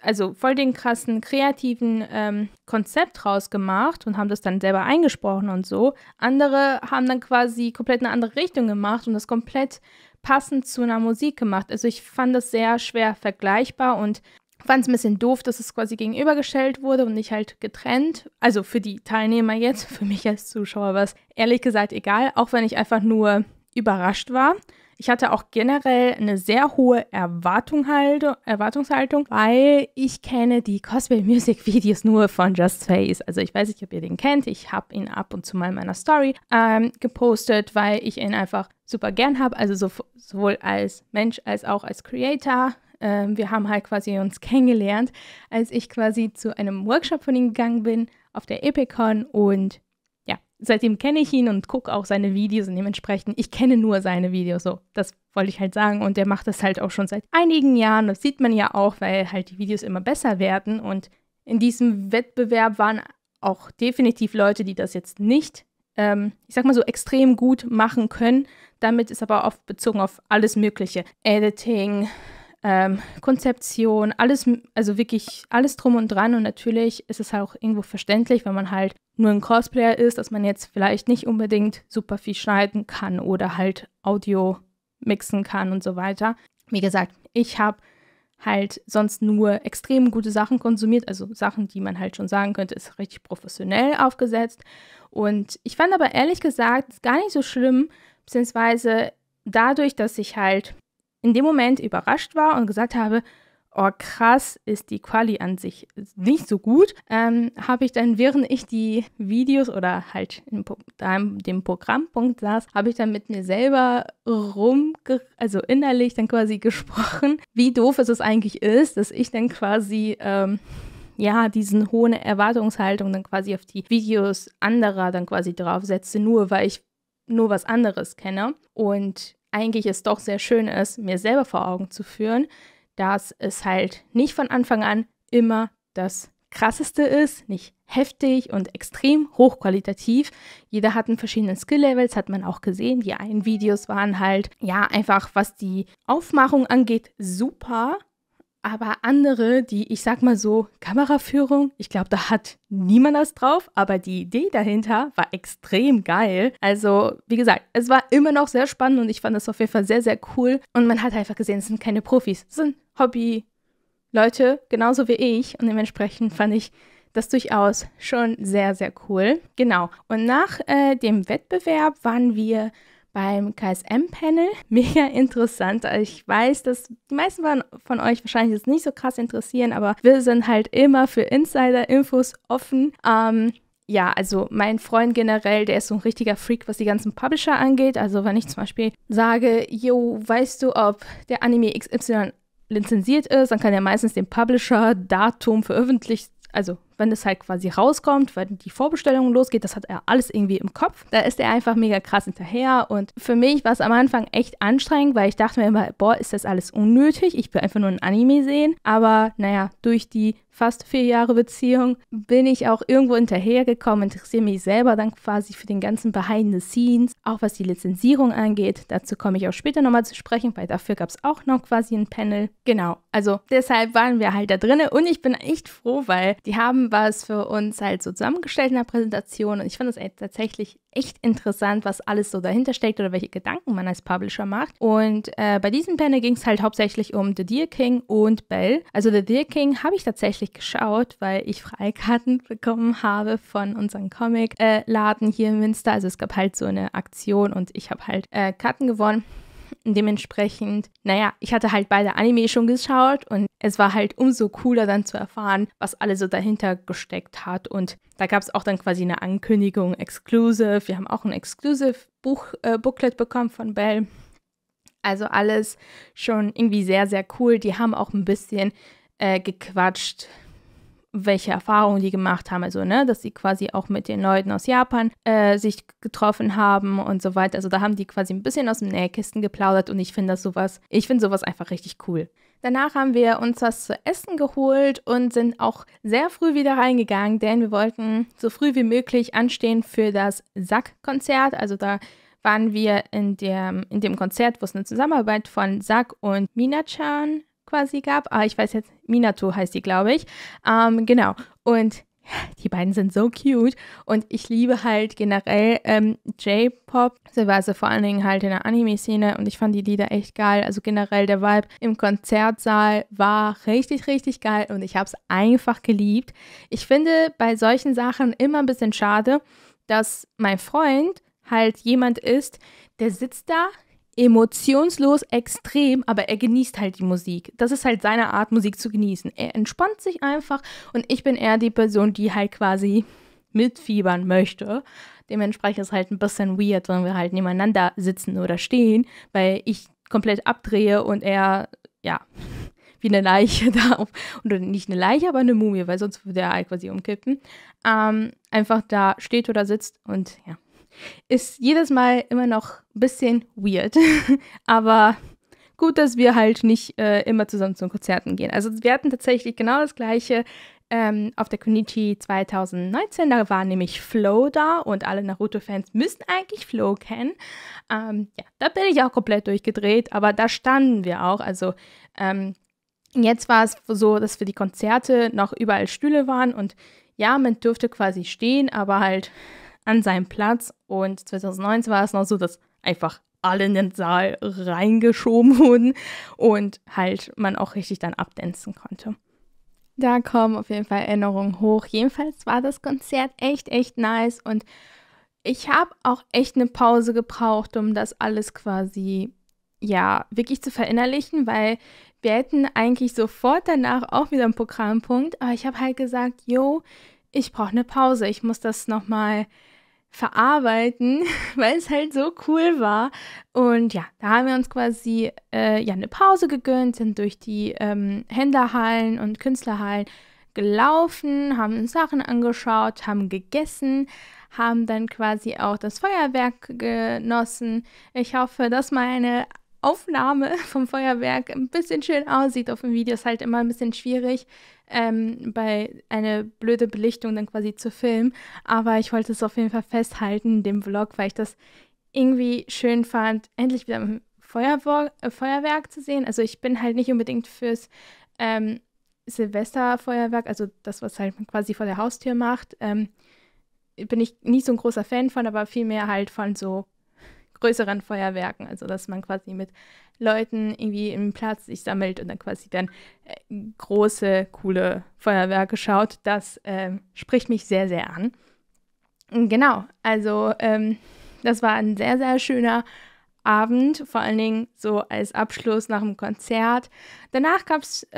also voll den krassen kreativen Konzept rausgemacht und haben das dann selber eingesprochen und so. Andere haben dann quasi komplett eine andere Richtung gemacht und das komplett passend zu einer Musik gemacht. Also ich fand das sehr schwer vergleichbar und fand es ein bisschen doof, dass es quasi gegenübergestellt wurde und nicht halt getrennt. Also für die Teilnehmer jetzt, für mich als Zuschauer war es ehrlich gesagt egal, auch wenn ich einfach nur überrascht war. Ich hatte auch generell eine sehr hohe Erwartungshaltung, weil ich kenne die Cosplay-Music-Videos nur von Just Face. Also ich weiß nicht, ob ihr den kennt. Ich habe ihn ab und zu mal in meiner Story gepostet, weil ich ihn einfach super gern habe. Also sowohl als Mensch als auch als Creator. Wir haben halt quasi uns kennengelernt, als ich quasi zu einem Workshop von ihm gegangen bin auf der Epicon und seitdem kenne ich ihn und gucke auch seine Videos und dementsprechend, ich kenne nur seine Videos, so, das wollte ich halt sagen und der macht das halt auch schon seit einigen Jahren, das sieht man ja auch, weil halt die Videos immer besser werden und in diesem Wettbewerb waren auch definitiv Leute, die das jetzt nicht, ich sag mal so, extrem gut machen können, damit ist aber oft bezogen auf alles mögliche, Editing, Konzeption, alles, also wirklich alles drum und dran und natürlich ist es halt auch irgendwo verständlich, wenn man halt nur ein Cosplayer ist, dass man jetzt vielleicht nicht unbedingt super viel schneiden kann oder halt Audio mixen kann und so weiter. Wie gesagt, ich habe halt sonst nur extrem gute Sachen konsumiert, also Sachen, die man halt schon sagen könnte, ist richtig professionell aufgesetzt und ich fand aber ehrlich gesagt gar nicht so schlimm, beziehungsweise dadurch, dass ich halt in dem Moment überrascht war und gesagt habe, oh krass, ist die Quali an sich nicht so gut, habe ich dann, während ich die Videos oder halt in dem Programmpunkt saß, habe ich dann mit mir selber also innerlich dann quasi gesprochen, wie doof es eigentlich ist, dass ich dann quasi, ja, diesen hohen Erwartungshaltung dann quasi auf die Videos anderer dann quasi draufsetze, nur weil ich nur was anderes kenne und eigentlich ist es doch sehr schön, es mir selber vor Augen zu führen, dass es halt nicht von Anfang an immer das Krasseste ist, nicht heftig und extrem hochqualitativ. Jeder hat einen verschiedenen Skill-Levels, hat man auch gesehen. Die einen Videos waren halt, ja, einfach was die Aufmachung angeht, super. Aber andere, die, ich sag mal so, Kameraführung, ich glaube, da hat niemand das drauf, aber die Idee dahinter war extrem geil. Also, wie gesagt, es war immer noch sehr spannend und ich fand das auf jeden Fall sehr, sehr cool. Und man hat einfach gesehen, es sind keine Profis, es sind Hobby-Leute, genauso wie ich. Und dementsprechend fand ich das durchaus schon sehr, sehr cool. Genau. Und nach dem Wettbewerb waren wir beim KSM-Panel, mega interessant. Also ich weiß, dass die meisten von euch wahrscheinlich jetzt nicht so krass interessieren, aber wir sind halt immer für Insider-Infos offen. Ja, also mein Freund generell, der ist so ein richtiger Freak, was die ganzen Publisher angeht. Also wenn ich zum Beispiel sage, yo, weißt du, ob der Anime XY lizenziert ist, dann kann er meistens den Publisher-Datum veröffentlicht, also wenn es halt quasi rauskommt, wenn die Vorbestellung losgeht, das hat er alles irgendwie im Kopf. Da ist er einfach mega krass hinterher und für mich war es am Anfang echt anstrengend, weil ich dachte mir immer, boah, ist das alles unnötig, ich will einfach nur ein Anime sehen. Aber naja, durch die fast 4 Jahre Beziehung bin ich auch irgendwo hinterhergekommen, interessiere mich selber dann quasi für den ganzen Behind the Scenes, auch was die Lizenzierung angeht. Dazu komme ich auch später nochmal zu sprechen, weil dafür gab es auch noch quasi ein Panel. Genau, also deshalb waren wir halt da drinne und ich bin echt froh, weil die haben was für uns halt so zusammengestellt in der Präsentation und ich fand es tatsächlich echt interessant, was alles so dahinter steckt oder welche Gedanken man als Publisher macht. Und bei diesem Panel ging es halt hauptsächlich um The Deer King und Bell. Also The Deer King habe ich tatsächlich geschaut, weil ich Freikarten bekommen habe von unserem Comic-Laden hier in Münster. Also es gab halt so eine Aktion und ich habe halt Karten gewonnen. Und dementsprechend, naja, ich hatte halt beide Anime schon geschaut und es war halt umso cooler dann zu erfahren, was alle so dahinter gesteckt hat. Und da gab es auch dann quasi eine Ankündigung, Exclusive. Wir haben auch ein Exclusive-Booklet bekommen von Bell. Also alles schon irgendwie sehr, sehr cool. Die haben auch ein bisschen gequatscht, welche Erfahrungen die gemacht haben, also ne, dass sie quasi auch mit den Leuten aus Japan sich getroffen haben und so weiter. Also da haben die quasi ein bisschen aus dem Nähkästen geplaudert und ich finde sowas einfach richtig cool. Danach haben wir uns was zu essen geholt und sind auch sehr früh wieder reingegangen, denn wir wollten so früh wie möglich anstehen für das Sack-Konzert. Also da waren wir in dem Konzert, wo es eine Zusammenarbeit von Sack und Mina-chan quasi gab. Ah, ich weiß jetzt, Minato heißt die, glaube ich. Genau. Und die beiden sind so cute. Und ich liebe halt generell J-Pop. Sie war also vor allen Dingen halt in der Anime-Szene und ich fand die Lieder echt geil. Also generell der Vibe im Konzertsaal war richtig, richtig geil und ich habe es einfach geliebt. Ich finde bei solchen Sachen immer ein bisschen schade, dass mein Freund halt jemand ist, der sitzt da emotionslos extrem, aber er genießt halt die Musik. Das ist halt seine Art, Musik zu genießen. Er entspannt sich einfach und ich bin eher die Person, die halt quasi mitfiebern möchte. Dementsprechend ist es halt ein bisschen weird, wenn wir halt nebeneinander sitzen oder stehen, weil ich komplett abdrehe und er, ja, wie eine Leiche da, oder nicht eine Leiche, aber eine Mumie, weil sonst würde er halt quasi umkippen, einfach da steht oder sitzt und ja. Ist jedes Mal immer noch ein bisschen weird, aber gut, dass wir halt nicht immer zusammen zu Konzerten gehen. Also wir hatten tatsächlich genau das Gleiche auf der Connichi 2019, da war nämlich Flow da und alle Naruto-Fans müssen eigentlich Flow kennen. Ja, da bin ich auch komplett durchgedreht, aber da standen wir auch, also jetzt war es so, dass für die Konzerte noch überall Stühle waren und ja, man dürfte quasi stehen, aber halt an seinem Platz und 2019 war es noch so, dass einfach alle in den Saal reingeschoben wurden und halt man auch richtig dann abdancen konnte. Da kommen auf jeden Fall Erinnerungen hoch. Jedenfalls war das Konzert echt, echt nice und ich habe auch echt eine Pause gebraucht, um das alles quasi, ja, wirklich zu verinnerlichen, weil wir hätten eigentlich sofort danach auch wieder einen Programmpunkt, aber ich habe halt gesagt, yo, ich brauche eine Pause, ich muss das nochmal verarbeiten, weil es halt so cool war. Und ja, da haben wir uns quasi ja, eine Pause gegönnt, sind durch die Händlerhallen und Künstlerhallen gelaufen, haben uns Sachen angeschaut, haben gegessen, haben dann quasi auch das Feuerwerk genossen. Ich hoffe, dass meine Aufnahme vom Feuerwerk ein bisschen schön aussieht. Auf dem Video ist halt immer ein bisschen schwierig, bei einer blöden Belichtung dann quasi zu filmen. Aber ich wollte es auf jeden Fall festhalten in dem Vlog, weil ich das irgendwie schön fand, endlich wieder im Feuerwerk zu sehen. Also ich bin halt nicht unbedingt fürs Silvesterfeuerwerk, also das, was halt man quasi vor der Haustür macht, bin ich nicht so ein großer Fan von, aber vielmehr halt von so größeren Feuerwerken, also dass man quasi mit Leuten irgendwie im Platz sich sammelt und dann quasi dann große, coole Feuerwerke schaut, das spricht mich sehr, sehr an. Genau, also das war ein sehr, sehr schöner Abend, vor allen Dingen so als Abschluss nach dem Konzert. Danach gab es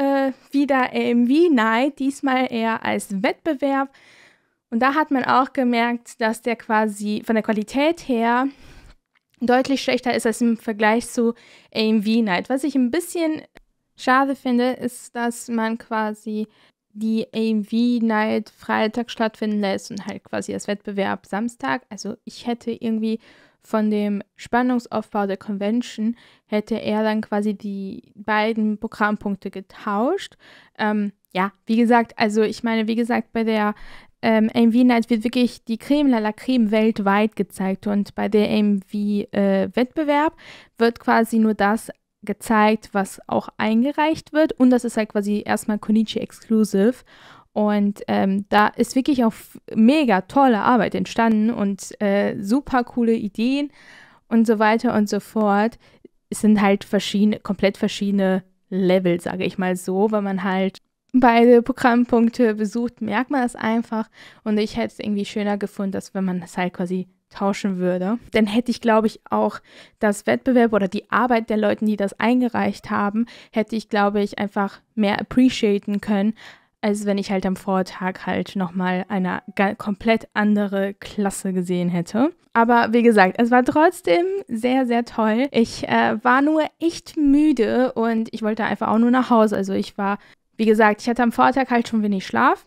wieder AMV-Night, diesmal eher als Wettbewerb und da hat man auch gemerkt, dass der quasi von der Qualität her deutlich schlechter ist als im Vergleich zu AMV Night. Was ich ein bisschen schade finde, ist, dass man quasi die AMV Night Freitag stattfinden lässt und halt quasi als Wettbewerb Samstag. Also ich hätte irgendwie von dem Spannungsaufbau der Convention, hätte er dann quasi die beiden Programmpunkte getauscht. Ja, wie gesagt, also ich meine, wie gesagt, bei der AMV Night wird wirklich die Creme la la Creme weltweit gezeigt und bei der AMV-Wettbewerb wird quasi nur das gezeigt, was auch eingereicht wird und das ist halt quasi erstmal Connichi Exclusive und da ist wirklich auch mega tolle Arbeit entstanden und super coole Ideen und so weiter und so fort. Es sind halt komplett verschiedene Level, sage ich mal so, weil man halt beide Programmpunkte besucht, merkt man das einfach und ich hätte es irgendwie schöner gefunden, dass wenn man das halt quasi tauschen würde, dann hätte ich, glaube ich, auch das Wettbewerb oder die Arbeit der Leute, die das eingereicht haben, hätte ich, glaube ich, einfach mehr appreciaten können, als wenn ich halt am Vortag halt nochmal eine komplett andere Klasse gesehen hätte. Aber wie gesagt, es war trotzdem sehr, sehr toll. Ich war nur echt müde und ich wollte einfach auch nur nach Hause. Also ich war, wie gesagt, ich hatte am Vortag halt schon wenig Schlaf.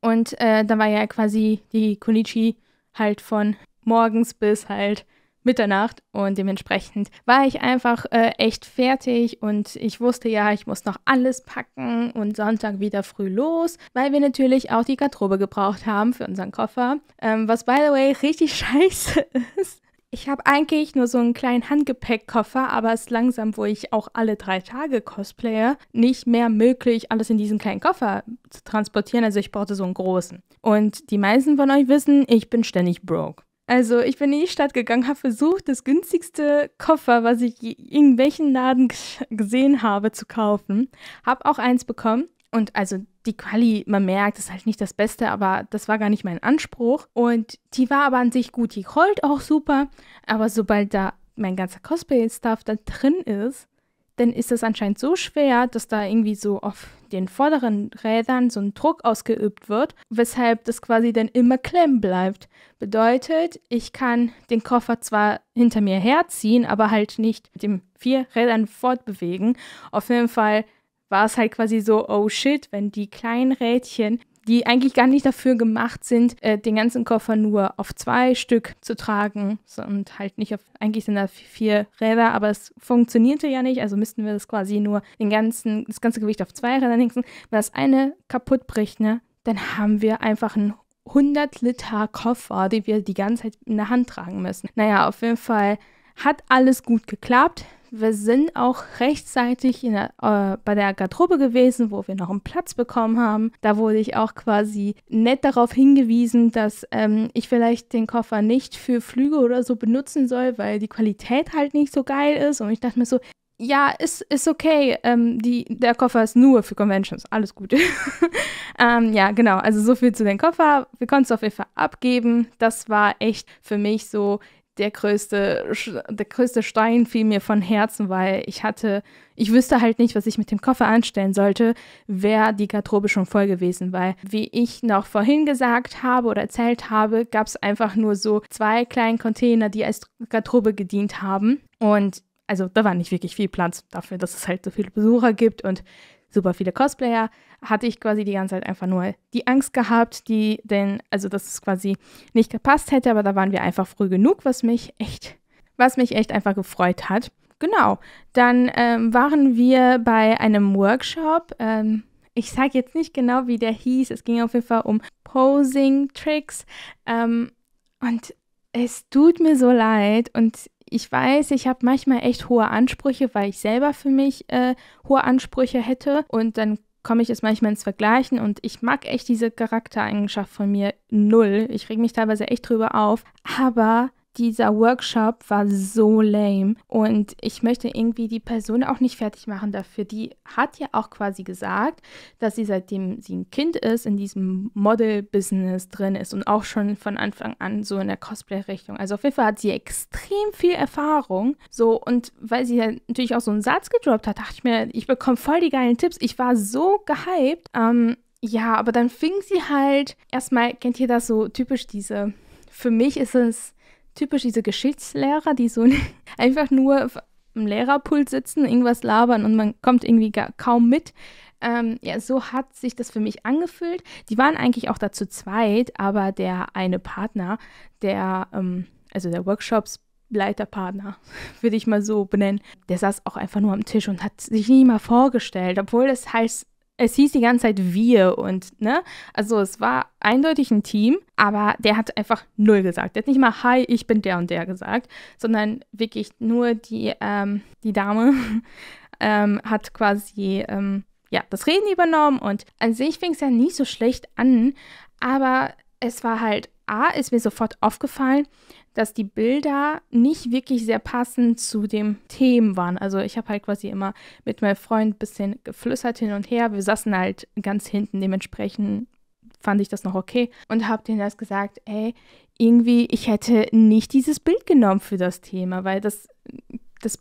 Und dann war ja quasi die Connichi halt von morgens bis halt Mitternacht und dementsprechend war ich einfach echt fertig und ich wusste ja, ich muss noch alles packen und Sonntag wieder früh los, weil wir natürlich auch die Garderobe gebraucht haben für unseren Koffer, was by the way richtig scheiße ist. Ich habe eigentlich nur so einen kleinen Handgepäckkoffer, aber es ist langsam, wo ich auch alle 3 Tage cosplaye, nicht mehr möglich, alles in diesen kleinen Koffer zu transportieren, also ich brauchte so einen großen. Und die meisten von euch wissen, ich bin ständig broke. Also ich bin in die Stadt gegangen, habe versucht, das günstigste Koffer, was ich in welchen Laden gesehen habe, zu kaufen. Habe auch eins bekommen und also die Quali, man merkt, ist halt nicht das Beste, aber das war gar nicht mein Anspruch. Und die war aber an sich gut, die rollt auch super, aber sobald da mein ganzer Cosplay-Stuff da drin ist, dann ist das anscheinend so schwer, dass da irgendwie so auf den vorderen Rädern so ein Druck ausgeübt wird, weshalb das quasi dann immer klemmen bleibt. Bedeutet, ich kann den Koffer zwar hinter mir herziehen, aber halt nicht mit den 4 Rädern fortbewegen. Auf jeden Fall war es halt quasi so, oh shit, wenn die kleinen Rädchen, die eigentlich gar nicht dafür gemacht sind, den ganzen Koffer nur auf 2 Stück zu tragen und halt nicht auf, eigentlich sind da 4 Räder, aber es funktionierte ja nicht, also müssten wir das quasi nur das ganze Gewicht auf 2 Räder lenken. Wenn das eine kaputt bricht, ne, dann haben wir einfach einen 100-Liter-Koffer, den wir die ganze Zeit in der Hand tragen müssen. Naja, auf jeden Fall hat alles gut geklappt. Wir sind auch rechtzeitig bei der Garderobe gewesen, wo wir noch einen Platz bekommen haben. Da wurde ich auch quasi nett darauf hingewiesen, dass ich vielleicht den Koffer nicht für Flüge oder so benutzen soll, weil die Qualität halt nicht so geil ist. Und ich dachte mir so, ja, ist okay, der Koffer ist nur für Conventions, alles gut. Ja, genau, also so viel zu dem Koffer. Wir konnten es auf jeden Fall abgeben. Das war echt für mich so... Der größte Stein fiel mir von Herzen, weil ich wüsste halt nicht, was ich mit dem Koffer anstellen sollte, wäre die Garderobe schon voll gewesen, weil, wie ich noch vorhin gesagt habe oder erzählt habe, gab es einfach nur so 2 kleine Container, die als Garderobe gedient haben und also da war nicht wirklich viel Platz dafür, dass es halt so viele Besucher gibt und super viele Cosplayer, hatte ich quasi die ganze Zeit einfach nur die Angst gehabt, dass es quasi nicht gepasst hätte, aber da waren wir einfach früh genug, was mich echt einfach gefreut hat. Genau, dann waren wir bei einem Workshop, ich sage jetzt nicht genau, wie der hieß, es ging auf jeden Fall um Posing-Tricks und es tut mir so leid und ich weiß, ich habe manchmal echt hohe Ansprüche, weil ich selber für mich hohe Ansprüche hätte und dann komme ich jetzt manchmal ins Vergleichen und ich mag echt diese Charaktereigenschaft von mir null. Ich reg mich teilweise echt drüber auf, aber dieser Workshop war so lame und ich möchte irgendwie die Person auch nicht fertig machen dafür. Die hat ja auch quasi gesagt, dass sie, seitdem sie ein Kind ist, in diesem Model-Business drin ist und auch schon von Anfang an so in der Cosplay-Richtung. Also auf jeden Fall hat sie extrem viel Erfahrung. So, und weil sie ja natürlich auch so einen Satz gedroppt hat, dachte ich mir, ich bekomme voll die geilen Tipps. Ich war so gehypt. Ja, aber dann fing sie halt erstmal, kennt ihr das so typisch, für mich ist es typisch diese Geschichtslehrer, die so einfach nur im Lehrerpult sitzen, irgendwas labern und man kommt irgendwie kaum mit. Ja, so hat sich das für mich angefühlt. Die waren eigentlich auch da zu zweit, aber der eine Partner, also der Workshops-Leiterpartner, würde ich mal so benennen, der saß auch einfach nur am Tisch und hat sich nie mal vorgestellt, obwohl es hieß die ganze Zeit wir und, ne, also es war eindeutig ein Team, aber der hat einfach null gesagt. Der hat nicht mal, hi, ich bin der und der gesagt, sondern wirklich nur die Dame hat quasi, ja, das Reden übernommen und an sich fing es ja nicht so schlecht an, aber es war halt, ist mir sofort aufgefallen, dass die Bilder nicht wirklich sehr passend zu dem Thema waren. Also ich habe halt quasi immer mit meinem Freund ein bisschen geflüstert hin und her. Wir saßen halt ganz hinten, dementsprechend fand ich das noch okay und habe denen das gesagt, ey, irgendwie, ich hätte nicht dieses Bild genommen für das Thema, weil das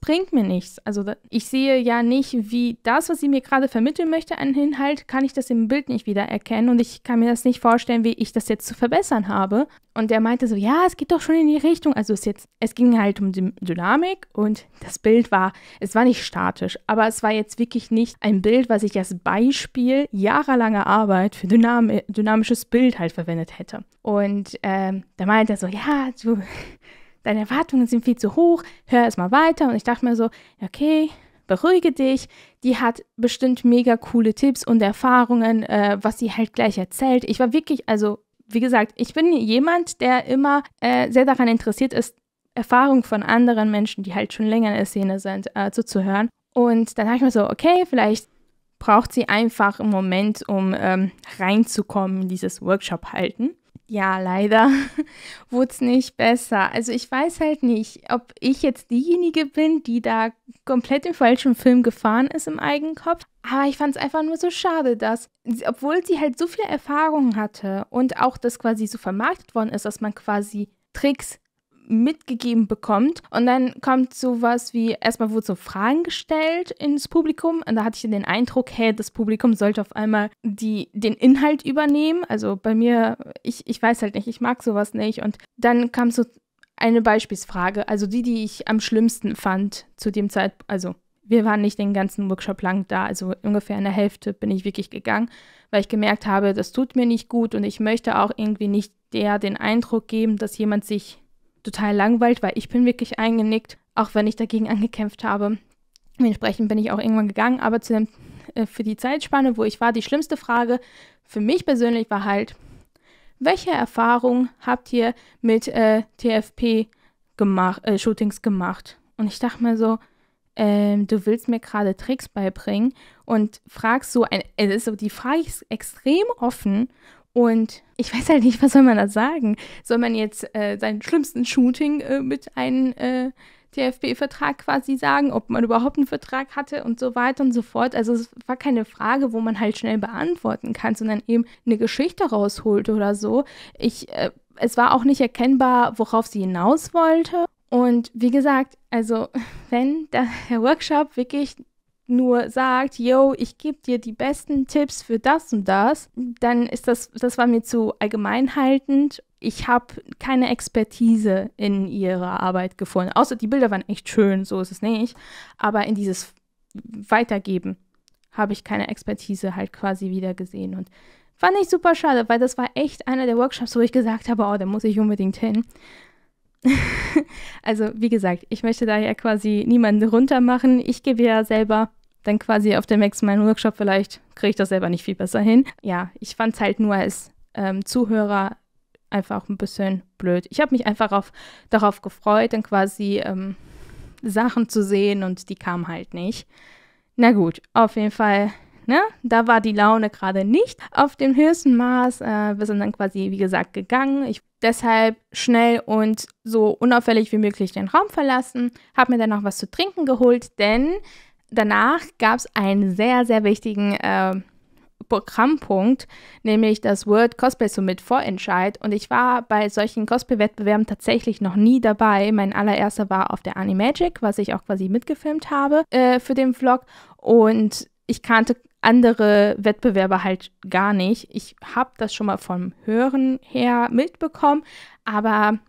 bringt mir nichts. Also ich sehe ja nicht, wie das, was sie mir gerade vermitteln möchte, einen Inhalt, kann ich das im Bild nicht wiedererkennen und ich kann mir das nicht vorstellen, wie ich das jetzt zu verbessern habe. Und er meinte so, ja, es geht doch schon in die Richtung. Also es ging halt um die Dynamik und das Bild war nicht statisch, aber es war jetzt wirklich nicht ein Bild, was ich als Beispiel jahrelanger Arbeit für dynamisches Bild halt verwendet hätte. Und da meinte er so, ja, du... Deine Erwartungen sind viel zu hoch, hör erst mal weiter. Und ich dachte mir so, okay, beruhige dich. Die hat bestimmt mega coole Tipps und Erfahrungen, was sie halt gleich erzählt. Ich war wirklich, also wie gesagt, ich bin jemand, der immer sehr daran interessiert ist, Erfahrungen von anderen Menschen, die halt schon länger in der Szene sind, zuzuhören. Und dann dachte ich mir so, okay, vielleicht braucht sie einfach einen Moment, um reinzukommen in dieses Workshop halten. Ja, leider wurde es nicht besser. Also ich weiß halt nicht, ob ich jetzt diejenige bin, die da komplett im falschen Film gefahren ist im eigenen Kopf. Aber ich fand es einfach nur so schade, dass, obwohl sie halt so viel Erfahrung hatte und auch das quasi so vermarktet worden ist, dass man quasi Tricks mitgegeben bekommt. Und dann kommt sowas wie, erstmal wurden so Fragen gestellt ins Publikum und da hatte ich den Eindruck, hey, das Publikum sollte auf einmal den Inhalt übernehmen. Also bei mir, ich weiß halt nicht, ich mag sowas nicht. Und dann kam so eine Beispielsfrage, also die ich am schlimmsten fand zu dem Zeitpunkt, also wir waren nicht den ganzen Workshop lang da, also ungefähr in der Hälfte bin ich wirklich gegangen, weil ich gemerkt habe, das tut mir nicht gut und ich möchte auch irgendwie nicht den Eindruck geben, dass jemand sich total langweilt, weil ich bin wirklich eingenickt, auch wenn ich dagegen angekämpft habe. Dementsprechend bin ich auch irgendwann gegangen, aber für die Zeitspanne, wo ich war, die schlimmste Frage für mich persönlich war halt, welche Erfahrung habt ihr mit TFP-Shootings gemacht? Und ich dachte mir so, du willst mir gerade Tricks beibringen und fragst so, die Frage ist extrem offen. Und ich weiß halt nicht, was soll man da sagen? Soll man jetzt seinen schlimmsten Shooting mit einem TFP-Vertrag quasi sagen, ob man überhaupt einen Vertrag hatte und so weiter und so fort? Also es war keine Frage, wo man halt schnell beantworten kann, sondern eben eine Geschichte rausholt oder so. Es war auch nicht erkennbar, worauf sie hinaus wollte. Und wie gesagt, also wenn der Workshop wirklich nur sagt, yo, ich gebe dir die besten Tipps für das und das, dann ist das war mir zu allgemeinhaltend. Ich habe keine Expertise in ihrer Arbeit gefunden. Außer die Bilder waren echt schön, so ist es nicht. Aber in dieses Weitergeben habe ich keine Expertise halt quasi wieder gesehen. Und fand ich super schade, weil das war echt einer der Workshops, wo ich gesagt habe, oh, da muss ich unbedingt hin. Also wie gesagt, ich möchte da ja quasi niemanden runtermachen. Ich gebe ja selber dann quasi auf dem maximalen Workshop, vielleicht kriege ich das selber nicht viel besser hin. Ja, ich fand es halt nur als Zuhörer einfach ein bisschen blöd. Ich habe mich einfach darauf gefreut, dann quasi Sachen zu sehen und die kamen halt nicht. Na gut, auf jeden Fall, ne? Da war die Laune gerade nicht auf dem höchsten Maß. Wir sind dann quasi, wie gesagt, gegangen. Ich deshalb schnell und so unauffällig wie möglich den Raum verlassen, habe mir dann noch was zu trinken geholt, denn danach gab es einen sehr, sehr wichtigen Programmpunkt, nämlich das World Cosplay Summit Vorentscheid und ich war bei solchen Cosplay-Wettbewerben tatsächlich noch nie dabei. Mein allererster war auf der Animagic, was ich auch quasi mitgefilmt habe für den Vlog und ich kannte andere Wettbewerber halt gar nicht. Ich habe das schon mal vom Hören her mitbekommen, aber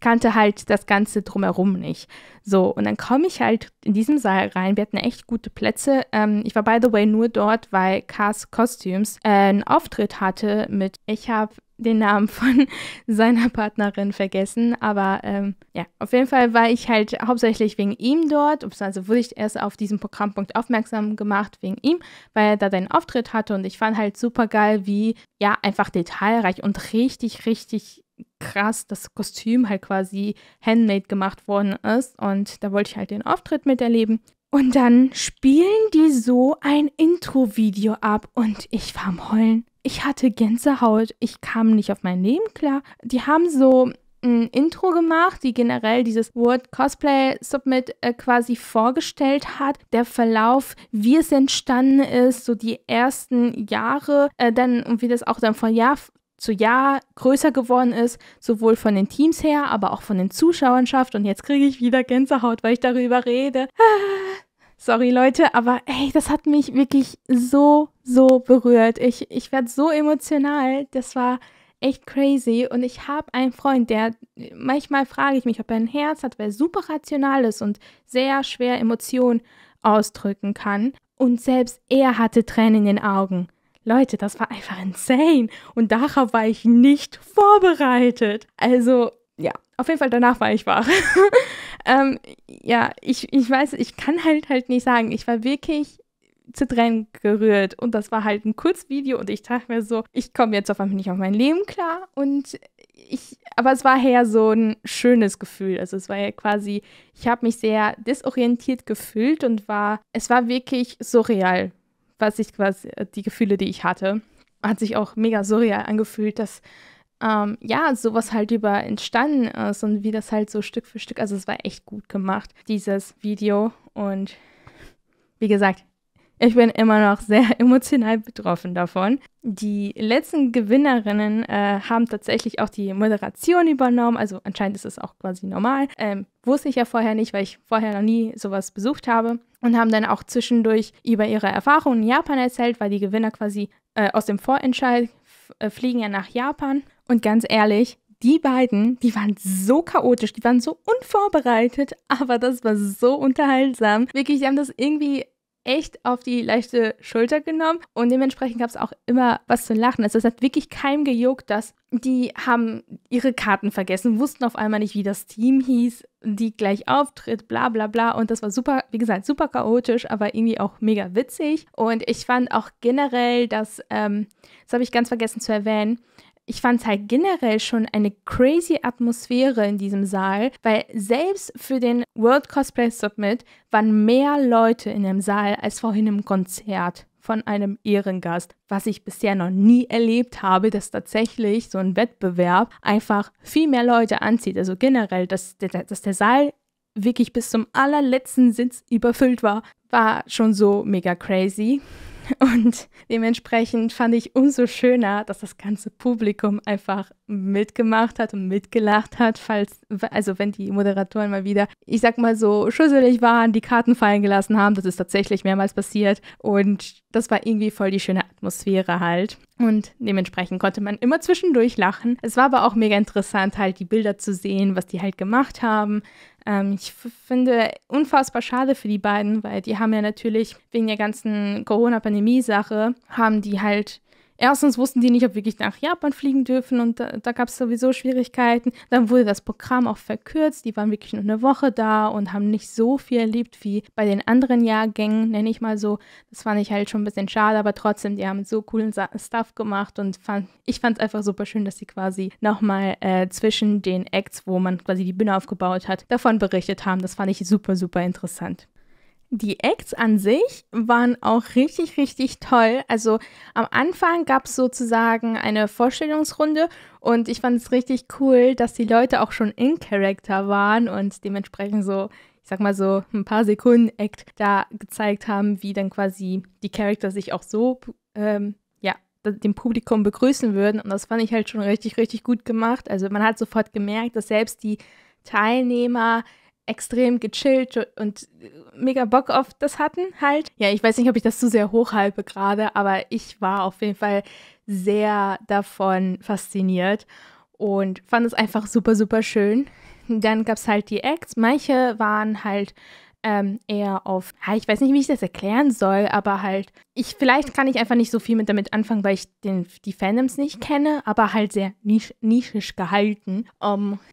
kannte halt das Ganze drumherum nicht. So, und dann komme ich halt in diesen Saal rein. Wir hatten echt gute Plätze. Ich war, by the way, nur dort, weil Cars Costumes einen Auftritt hatte mit, ich habe den Namen von seiner Partnerin vergessen, aber ja, auf jeden Fall war ich halt hauptsächlich wegen ihm dort, also wurde ich erst auf diesen Programmpunkt aufmerksam gemacht wegen ihm, weil er da den Auftritt hatte und ich fand halt super geil, wie, ja, einfach detailreich und richtig, richtig krass das Kostüm halt quasi handmade gemacht worden ist und da wollte ich halt den Auftritt miterleben. Und dann spielen die so ein Intro-Video ab und ich war am Heulen. Ich hatte Gänsehaut, ich kam nicht auf mein Leben klar. Die haben so ein Intro gemacht, die generell dieses World Cosplay Summit quasi vorgestellt hat. Der Verlauf, wie es entstanden ist, so die ersten Jahre, dann und wie das auch dann von Jahr zu Jahr größer geworden ist, sowohl von den Teams her, aber auch von den Zuschauernschaft. Und jetzt kriege ich wieder Gänsehaut, weil ich darüber rede. Sorry, Leute, aber ey, das hat mich wirklich so, so berührt. Ich werde so emotional. Das war echt crazy. Und ich habe einen Freund, der, manchmal frage ich mich, ob er ein Herz hat, weil er super rational ist und sehr schwer Emotionen ausdrücken kann. Und selbst er hatte Tränen in den Augen. Leute, das war einfach insane. Und darauf war ich nicht vorbereitet. Also, ja, auf jeden Fall danach war ich wach. Ja, ich weiß, ich kann halt nicht sagen, ich war wirklich zu Tränen gerührt und das war halt ein Kurzvideo und ich dachte mir so, ich komme jetzt auf einmal nicht auf mein Leben klar und aber es war eher so ein schönes Gefühl, also es war ja quasi, ich habe mich sehr desorientiert gefühlt und es war wirklich surreal, was ich quasi, die Gefühle, die ich hatte, hat sich auch mega surreal angefühlt, dass ja, sowas halt über entstanden ist und wie das halt so Stück für Stück, also es war echt gut gemacht, dieses Video und wie gesagt, ich bin immer noch sehr emotional betroffen davon. Die letzten Gewinnerinnen haben tatsächlich auch die Moderation übernommen. Also anscheinend ist es auch quasi normal. Wusste ich ja vorher nicht, weil ich vorher noch nie sowas besucht habe. Und haben dann auch zwischendurch über ihre Erfahrungen in Japan erzählt, weil die Gewinner quasi aus dem Vorentscheid fliegen ja nach Japan. Und ganz ehrlich, die beiden, die waren so chaotisch, die waren so unvorbereitet. Aber das war so unterhaltsam. Wirklich, die haben das irgendwie echt auf die leichte Schulter genommen und dementsprechend gab es auch immer was zu lachen. Also es hat wirklich keinem gejuckt, dass die haben ihre Karten vergessen, wussten auf einmal nicht, wie das Team hieß, die gleich auftritt, bla bla bla und das war super, wie gesagt, super chaotisch, aber irgendwie auch mega witzig und ich fand auch generell, dass, das habe ich ganz vergessen zu erwähnen, ich fand es halt generell schon eine crazy Atmosphäre in diesem Saal, weil selbst für den World Cosplay Summit waren mehr Leute in dem Saal als vorhin im Konzert von einem Ehrengast, was ich bisher noch nie erlebt habe, dass tatsächlich so ein Wettbewerb einfach viel mehr Leute anzieht. Also generell, dass der Saal wirklich bis zum allerletzten Sitz überfüllt war, war schon so mega crazy. Und dementsprechend fand ich umso schöner, dass das ganze Publikum einfach mitgemacht hat und mitgelacht hat, also wenn die Moderatoren mal wieder, ich sag mal so, schusselig waren, die Karten fallen gelassen haben, das ist tatsächlich mehrmals passiert und das war irgendwie voll die schöne Atmosphäre halt und dementsprechend konnte man immer zwischendurch lachen. Es war aber auch mega interessant halt die Bilder zu sehen, was die halt gemacht haben. Ich finde unfassbar schade für die beiden, weil die haben ja natürlich wegen der ganzen Corona-Pandemie-Sache, haben die halt, erstens wussten die nicht, ob wir wirklich nach Japan fliegen dürfen und da gab es sowieso Schwierigkeiten. Dann wurde das Programm auch verkürzt, die waren wirklich nur eine Woche da und haben nicht so viel erlebt wie bei den anderen Jahrgängen, nenne ich mal so. Das fand ich halt schon ein bisschen schade, aber trotzdem, die haben so coolen Stuff gemacht und ich fand es einfach super schön, dass sie quasi nochmal zwischen den Acts, wo man quasi die Bühne aufgebaut hat, davon berichtet haben. Das fand ich super, super interessant. Die Acts an sich waren auch richtig, richtig toll. Also am Anfang gab es sozusagen eine Vorstellungsrunde und ich fand es richtig cool, dass die Leute auch schon in Character waren und dementsprechend so, ich sag mal so ein paar Sekunden Act da gezeigt haben, wie dann quasi die Charakter sich auch so dem Publikum begrüßen würden und das fand ich halt schon richtig, richtig gut gemacht. Also man hat sofort gemerkt, dass selbst die Teilnehmer extrem gechillt und mega Bock auf das hatten halt. Ja, ich weiß nicht, ob ich das zu sehr hochhalbe gerade, aber ich war auf jeden Fall sehr davon fasziniert und fand es einfach super, super schön. Dann gab es halt die Acts. Manche waren halt eher auf, ich weiß nicht, wie ich das erklären soll, aber halt, vielleicht kann ich einfach nicht so viel damit anfangen, weil ich die Fandoms nicht kenne, aber halt sehr nischisch gehalten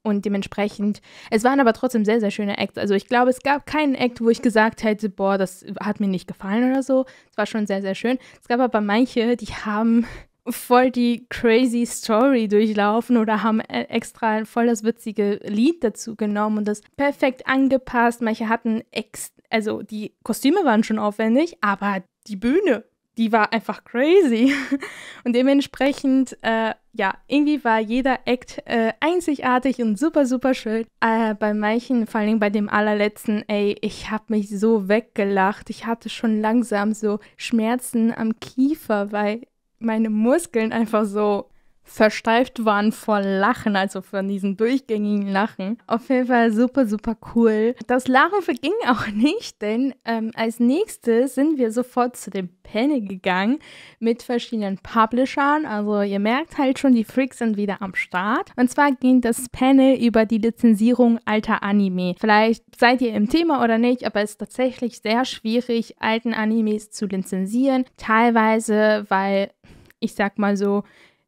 und dementsprechend, es waren aber trotzdem sehr, sehr schöne Acts, also ich glaube, es gab keinen Act, wo ich gesagt hätte, boah, das hat mir nicht gefallen oder so, es war schon sehr, sehr schön, es gab aber manche, die haben voll die crazy Story durchlaufen oder haben extra voll das witzige Lied dazu genommen und das perfekt angepasst. Manche hatten, also die Kostüme waren schon aufwendig, aber die Bühne die war einfach crazy. Und dementsprechend, ja, irgendwie war jeder Act einzigartig und super, super schön. Bei manchen, vor allem bei dem allerletzten, ey, ich habe mich so weggelacht. Ich hatte schon langsam so Schmerzen am Kiefer, weil meine Muskeln einfach so versteift waren vor Lachen, also von diesem durchgängigen Lachen. Auf jeden Fall super, super cool. Das Lachen verging auch nicht, denn als nächstes sind wir sofort zu dem Panel gegangen mit verschiedenen Publishern. Also ihr merkt halt schon, die Freaks sind wieder am Start. Und zwar ging das Panel über die Lizenzierung alter Anime. Vielleicht seid ihr im Thema oder nicht, aber es ist tatsächlich sehr schwierig, alten Animes zu lizenzieren. Teilweise, weil, ich sag mal so,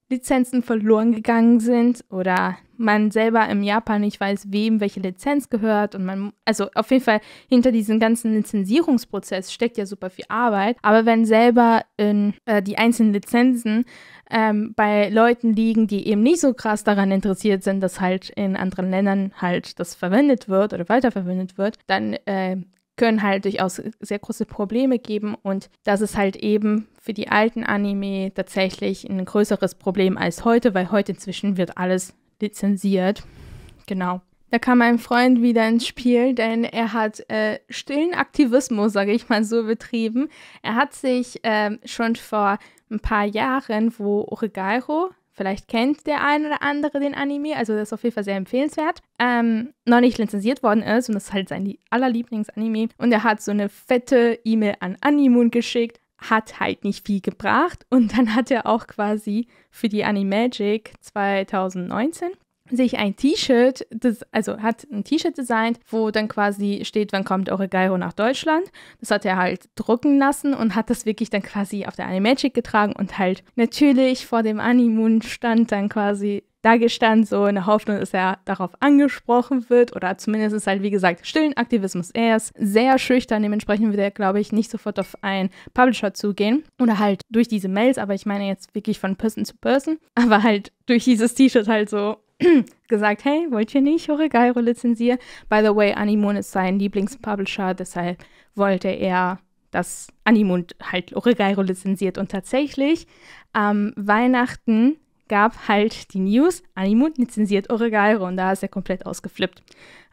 Lizenzen verloren gegangen sind oder man selber im Japan nicht weiß, wem welche Lizenz gehört und man, also auf jeden Fall hinter diesem ganzen Lizenzierungsprozess steckt ja super viel Arbeit, aber wenn selber die einzelnen Lizenzen bei Leuten liegen, die eben nicht so krass daran interessiert sind, dass halt in anderen Ländern halt das verwendet wird oder weiterverwendet wird, dann können halt durchaus sehr große Probleme geben und das ist halt eben für die alten Anime tatsächlich ein größeres Problem als heute, weil heute inzwischen wird alles lizenziert. Genau. Da kam mein Freund wieder ins Spiel, denn er hat stillen Aktivismus, sage ich mal so, betrieben. Er hat sich schon vor ein paar Jahren, wo Oregairo, vielleicht kennt der ein oder andere den Anime, also das ist auf jeden Fall sehr empfehlenswert, noch nicht lizenziert worden ist und das ist halt sein allerlieblingsanime. Und er hat so eine fette E-Mail an AniMund geschickt, hat halt nicht viel gebracht und dann hat er auch quasi für die Animagic 2019 sich ein T-Shirt, also hat ein T-Shirt designt, wo dann quasi steht, wann kommt Oregairo nach Deutschland. Das hat er halt drucken lassen und hat das wirklich dann quasi auf der Animagic getragen und halt natürlich vor dem AniMund stand dann quasi da gestanden, so in der Hoffnung, dass er darauf angesprochen wird oder zumindest ist halt, wie gesagt, stillen Aktivismus. Er ist sehr schüchtern, dementsprechend wird er, glaube ich, nicht sofort auf einen Publisher zugehen oder halt durch diese Mails, aber ich meine jetzt wirklich von Person zu Person, aber halt durch dieses T-Shirt halt so gesagt, hey, wollt ihr nicht Oregairo lizenzieren? By the way, AniMund ist sein Lieblingspublisher, deshalb wollte er, dass AniMund halt Oregairo lizenziert. Und tatsächlich, am Weihnachten gab halt die News, AniMund lizenziert Oregairo und da ist er komplett ausgeflippt.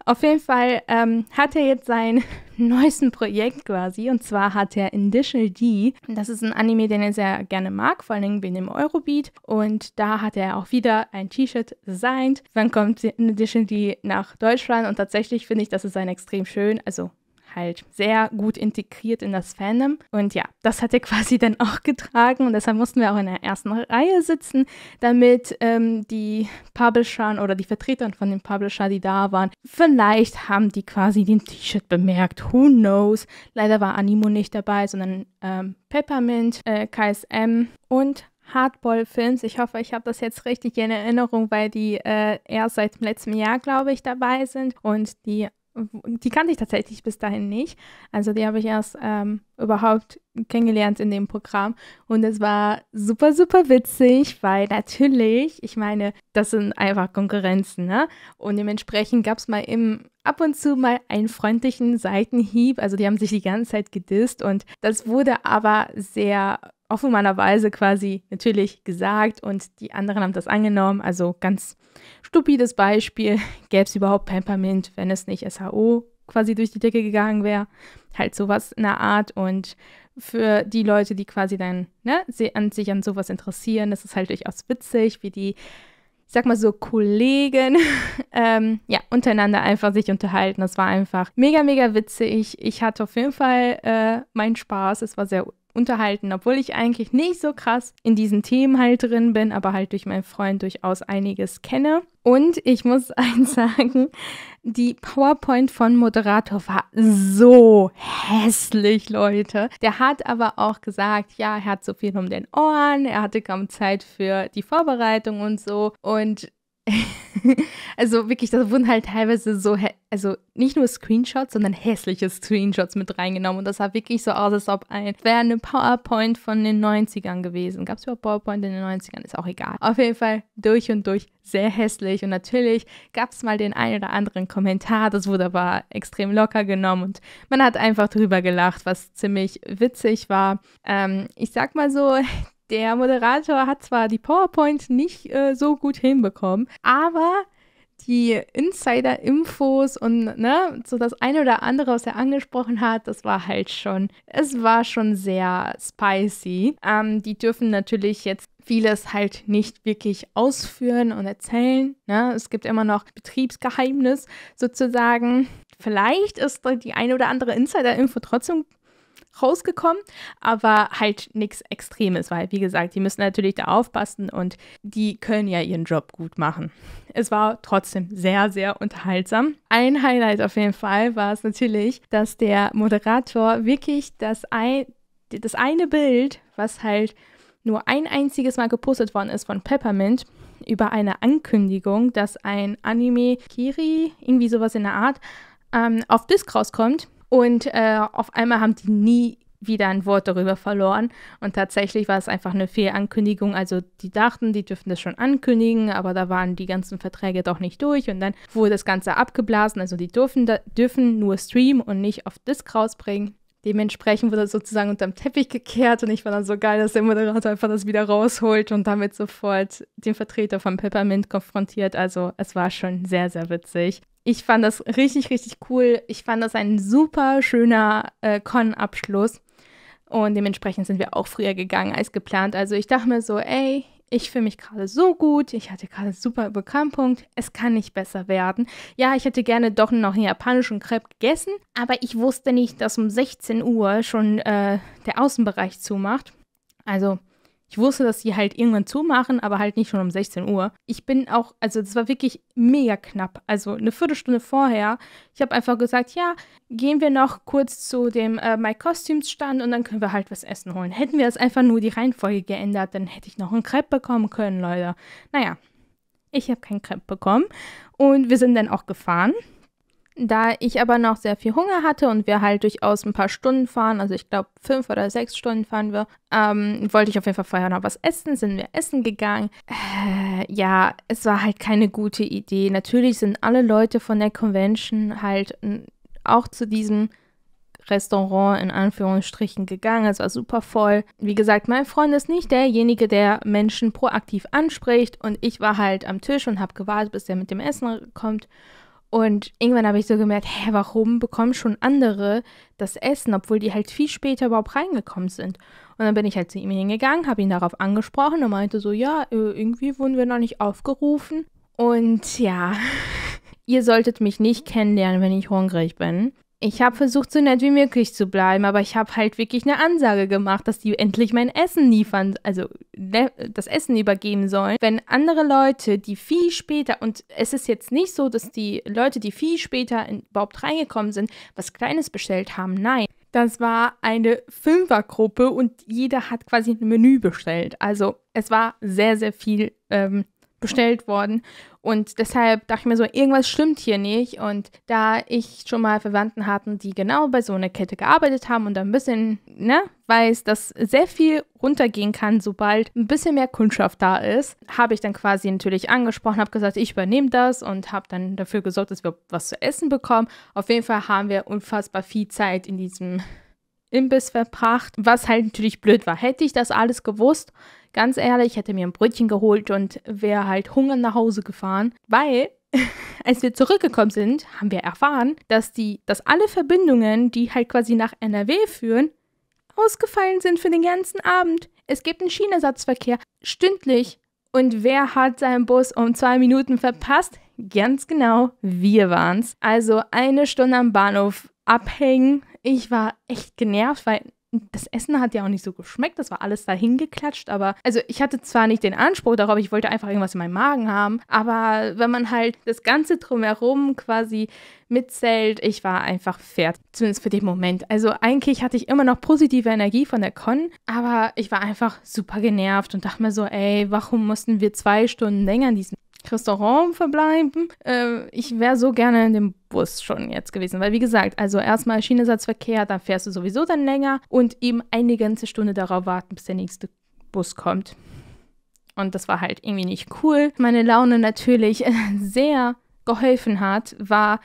Auf jeden Fall hat er jetzt sein neuesten Projekt quasi und zwar hat er Initial D. Das ist ein Anime, den er sehr gerne mag, vor allem wegen dem Eurobeat und da hat er auch wieder ein T-Shirt designt. Wann kommt Initial D nach Deutschland? Und tatsächlich finde ich, das ist ein extrem schön, also halt sehr gut integriert in das Fandom. Und ja, das hat er quasi dann auch getragen und deshalb mussten wir auch in der ersten Reihe sitzen, damit die Publisher oder die Vertreter von den Publisher, die da waren, vielleicht haben die quasi den T-Shirt bemerkt. Who knows? Leider war AniMund nicht dabei, sondern Peppermint, KSM und Hardball Films. Ich hoffe, ich habe das jetzt richtig in Erinnerung, weil die erst seit letztem Jahr, glaube ich, dabei sind und die kannte ich tatsächlich bis dahin nicht. Also die habe ich erst überhaupt kennengelernt in dem Programm. Und es war super, super witzig, weil natürlich, ich meine, das sind einfach Konkurrenzen, ne? Und dementsprechend gab es mal ab und zu mal einen freundlichen Seitenhieb. Also die haben sich die ganze Zeit gedisst. Und das wurde aber sehr offenbarerweise quasi natürlich gesagt und die anderen haben das angenommen. Also ganz stupides Beispiel, gäbe es überhaupt Peppermint, wenn es nicht SHO quasi durch die Decke gegangen wäre. Halt sowas in der Art und für die Leute, die quasi dann sich an sowas interessieren, das ist halt durchaus witzig, wie die, ich sag mal so, Kollegen, ja, untereinander einfach sich unterhalten. Das war einfach mega, mega witzig. Ich hatte auf jeden Fall meinen Spaß. Es war sehr unterhalten, obwohl ich eigentlich nicht so krass in diesen Themen halt drin bin, aber halt durch meinen Freund durchaus einiges kenne. Und ich muss eins sagen, die PowerPoint von Moderator war so hässlich, Leute. Der hat aber auch gesagt, ja, er hat so viel um den Ohren, er hatte kaum Zeit für die Vorbereitung und so. Und Also wirklich, da wurden halt teilweise so, also nicht nur Screenshots, sondern hässliche Screenshots mit reingenommen. Und das sah wirklich so aus, als ob wäre eine PowerPoint von den 90ern gewesen. Gab es überhaupt PowerPoint in den 90ern? Ist auch egal. Auf jeden Fall durch und durch sehr hässlich. Und natürlich gab es mal den einen oder anderen Kommentar. Das wurde aber extrem locker genommen. Und man hat einfach drüber gelacht, was ziemlich witzig war. Ich sag mal so... Der Moderator hat zwar die PowerPoint nicht so gut hinbekommen, aber die Insider-Infos und ne, so das eine oder andere, was er angesprochen hat, das war halt schon, es war schon sehr spicy. Die dürfen natürlich jetzt vieles halt nicht wirklich ausführen und erzählen. Ne? Es gibt immer noch Betriebsgeheimnis sozusagen. Vielleicht ist die eine oder andere Insider-Info trotzdem rausgekommen, aber halt nichts Extremes, weil, wie gesagt, die müssen natürlich da aufpassen und die können ja ihren Job gut machen. Es war trotzdem sehr, sehr unterhaltsam. Ein Highlight auf jeden Fall war es natürlich, dass der Moderator wirklich das eine Bild, was halt nur ein einziges Mal gepostet worden ist von Peppermint, über eine Ankündigung, dass ein Anime-Kiri, irgendwie sowas in der Art, auf Disc rauskommt. Und auf einmal haben die nie wieder ein Wort darüber verloren. Und tatsächlich war es einfach eine Fehlankündigung. Also die dachten, die dürften das schon ankündigen, aber da waren die ganzen Verträge doch nicht durch. Und dann wurde das Ganze abgeblasen. Also die dürfen nur streamen und nicht auf Disc rausbringen. Dementsprechend wurde das sozusagen unterm Teppich gekehrt. Und ich war dann so geil, dass der Moderator einfach das wieder rausholt und damit sofort den Vertreter von Peppermint konfrontiert. Also es war schon sehr, sehr witzig. Ich fand das richtig, richtig cool. Ich fand das ein super schöner Con-Abschluss. Und dementsprechend sind wir auch früher gegangen als geplant. Also ich dachte mir so, ey, ich fühle mich gerade so gut. Ich hatte gerade super Programmpunkt. Es kann nicht besser werden. Ja, ich hätte gerne doch noch einen japanischen Crepe gegessen. Aber ich wusste nicht, dass um 16 Uhr schon der Außenbereich zumacht. Also... ich wusste, dass sie halt irgendwann zumachen, aber halt nicht schon um 16 Uhr. Ich bin auch, also das war wirklich mega knapp. Also eine Viertelstunde vorher, ich habe einfach gesagt, ja, gehen wir noch kurz zu dem My Costumes Stand und dann können wir halt was essen holen. Hätten wir das einfach nur die Reihenfolge geändert, dann hätte ich noch einen Crepe bekommen können, Leute. Naja, ich habe keinen Crepe bekommen und wir sind dann auch gefahren. Da ich aber noch sehr viel Hunger hatte und wir halt durchaus ein paar Stunden fahren, also ich glaube 5 oder 6 Stunden fahren wir, wollte ich auf jeden Fall vorher noch was essen, sind wir essen gegangen. Ja, es war halt keine gute Idee. Natürlich sind alle Leute von der Convention halt auch zu diesem Restaurant in Anführungsstrichen gegangen. Es war super voll. Wie gesagt, mein Freund ist nicht derjenige, der Menschen proaktiv anspricht und ich war halt am Tisch und habe gewartet, bis der mit dem Essen kommt. Und irgendwann habe ich so gemerkt, hä, warum bekommen schon andere das Essen, obwohl die halt viel später überhaupt reingekommen sind. Und dann bin ich halt zu ihm hingegangen, habe ihn darauf angesprochen und meinte so, ja, irgendwie wurden wir noch nicht aufgerufen. Und ja, ihr solltet mich nicht kennenlernen, wenn ich hungrig bin. Ich habe versucht, so nett wie möglich zu bleiben, aber ich habe halt wirklich eine Ansage gemacht, dass die endlich mein Essen liefern, also das Essen übergeben sollen. Wenn andere Leute, die viel später, und es ist jetzt nicht so, dass die Leute, die viel später überhaupt reingekommen sind, was Kleines bestellt haben, nein. Das war eine Fünfergruppe und jeder hat quasi ein Menü bestellt. Also es war sehr, sehr viel bestellt worden. Und deshalb dachte ich mir so, irgendwas stimmt hier nicht. Und da ich schon mal Verwandten hatte, die genau bei so einer Kette gearbeitet haben und ein bisschen, ne, weiß, dass sehr viel runtergehen kann, sobald ein bisschen mehr Kundschaft da ist, habe ich dann quasi natürlich angesprochen, habe gesagt, ich übernehme das und habe dann dafür gesorgt, dass wir was zu essen bekommen. Auf jeden Fall haben wir unfassbar viel Zeit in diesem Imbiss verbracht, was halt natürlich blöd war. Hätte ich das alles gewusst, ganz ehrlich, ich hätte mir ein Brötchen geholt und wäre halt hungernd nach Hause gefahren, weil als wir zurückgekommen sind, haben wir erfahren, dass alle Verbindungen, die halt quasi nach NRW führen, ausgefallen sind für den ganzen Abend. Es gibt einen Schienenersatzverkehr stündlich. Und wer hat seinen Bus um 2 Minuten verpasst? Ganz genau, wir waren's. Also 1 Stunde am Bahnhof abhängen. Ich war echt genervt, weil das Essen hat ja auch nicht so geschmeckt, das war alles dahin geklatscht, aber also ich hatte zwar nicht den Anspruch darauf, ich wollte einfach irgendwas in meinem Magen haben, aber wenn man halt das Ganze drumherum quasi mitzählt, ich war einfach fertig, zumindest für den Moment. Also eigentlich hatte ich immer noch positive Energie von der Con, aber ich war einfach super genervt und dachte mir so, ey, warum mussten wir 2 Stunden länger in diesem Restaurant verbleiben. Ich wäre so gerne in dem Bus schon jetzt gewesen, weil wie gesagt, also erstmal Schienenersatzverkehr, da fährst du sowieso dann länger und eben eine ganze Stunde darauf warten, bis der nächste Bus kommt. Und das war halt irgendwie nicht cool. Meine Laune natürlich sehr geholfen hat, war,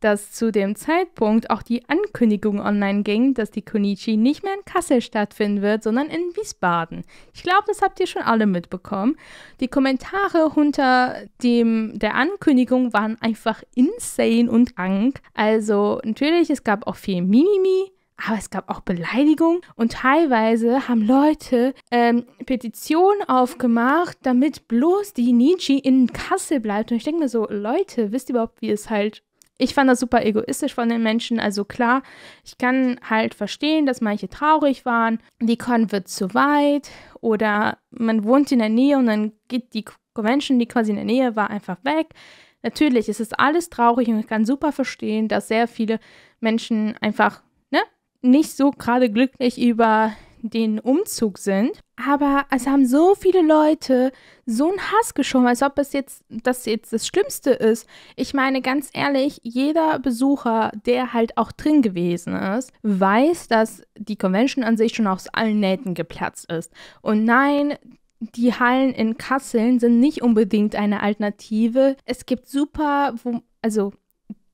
dass zu dem Zeitpunkt auch die Ankündigung online ging, dass die Connichi nicht mehr in Kassel stattfinden wird, sondern in Wiesbaden. Ich glaube, das habt ihr schon alle mitbekommen. Die Kommentare unter der Ankündigung waren einfach insane und krank. Also natürlich, es gab auch viel Mimimi, aber es gab auch Beleidigungen und teilweise haben Leute Petitionen aufgemacht, damit bloß die Connichi in Kassel bleibt. Und ich denke mir so, Leute, wisst ihr überhaupt, wie es halt... Ich fand das super egoistisch von den Menschen, also klar, ich kann halt verstehen, dass manche traurig waren, die Con wird zu weit oder man wohnt in der Nähe und dann geht die Convention, die quasi in der Nähe war, einfach weg. Natürlich, es ist alles traurig und ich kann super verstehen, dass sehr viele Menschen einfach nicht so gerade glücklich über den Umzug sind. Aber es haben so viele Leute so einen Hass geschoben, als ob es jetzt das Schlimmste ist. Ich meine, ganz ehrlich, jeder Besucher, der halt auch drin gewesen ist, weiß, dass die Convention an sich schon aus allen Nähten geplatzt ist. Und nein, die Hallen in Kassel sind nicht unbedingt eine Alternative. Es gibt super,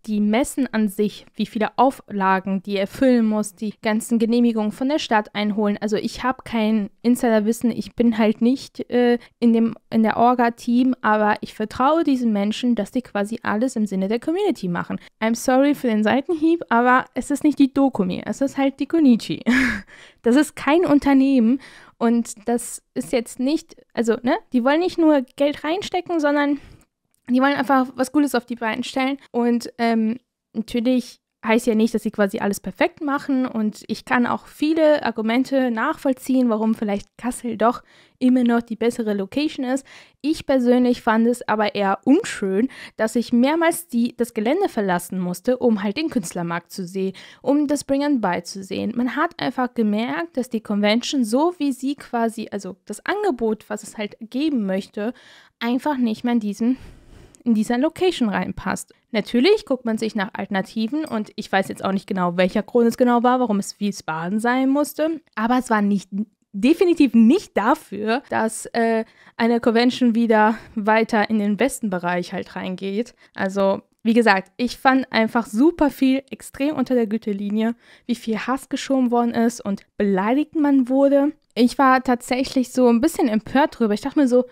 die Messen an sich, wie viele Auflagen die erfüllen muss, die ganzen Genehmigungen von der Stadt einholen. Also ich habe kein Insiderwissen, ich bin halt nicht in der Orga-Team, aber ich vertraue diesen Menschen, dass die quasi alles im Sinne der Community machen. I'm sorry für den Seitenhieb, aber es ist nicht die Dokumi, es ist halt die Connichi. Das ist kein Unternehmen und das ist jetzt nicht, die wollen nicht nur Geld reinstecken, sondern... Die wollen einfach was Gutes auf die Beine stellen und natürlich heißt ja nicht, dass sie quasi alles perfekt machen und ich kann auch viele Argumente nachvollziehen, warum vielleicht Kassel doch immer noch die bessere Location ist. Ich persönlich fand es aber eher unschön, dass ich mehrmals das Gelände verlassen musste, um halt den Künstlermarkt zu sehen, um das Bring and Buy zu sehen. Man hat einfach gemerkt, dass die Convention, so wie sie quasi, also das Angebot, was es halt geben möchte, einfach nicht mehr in dieser Location reinpasst. Natürlich guckt man sich nach Alternativen und ich weiß jetzt auch nicht genau, welcher Grund es genau war, warum es Wiesbaden sein musste, aber es war definitiv nicht dafür, dass eine Convention wieder weiter in den Westenbereich halt reingeht. Also, wie gesagt, ich fand einfach super viel extrem unter der Gütelinie, wie viel Hass geschoben worden ist und beleidigt man wurde. Ich war tatsächlich so ein bisschen empört drüber. Ich dachte mir so,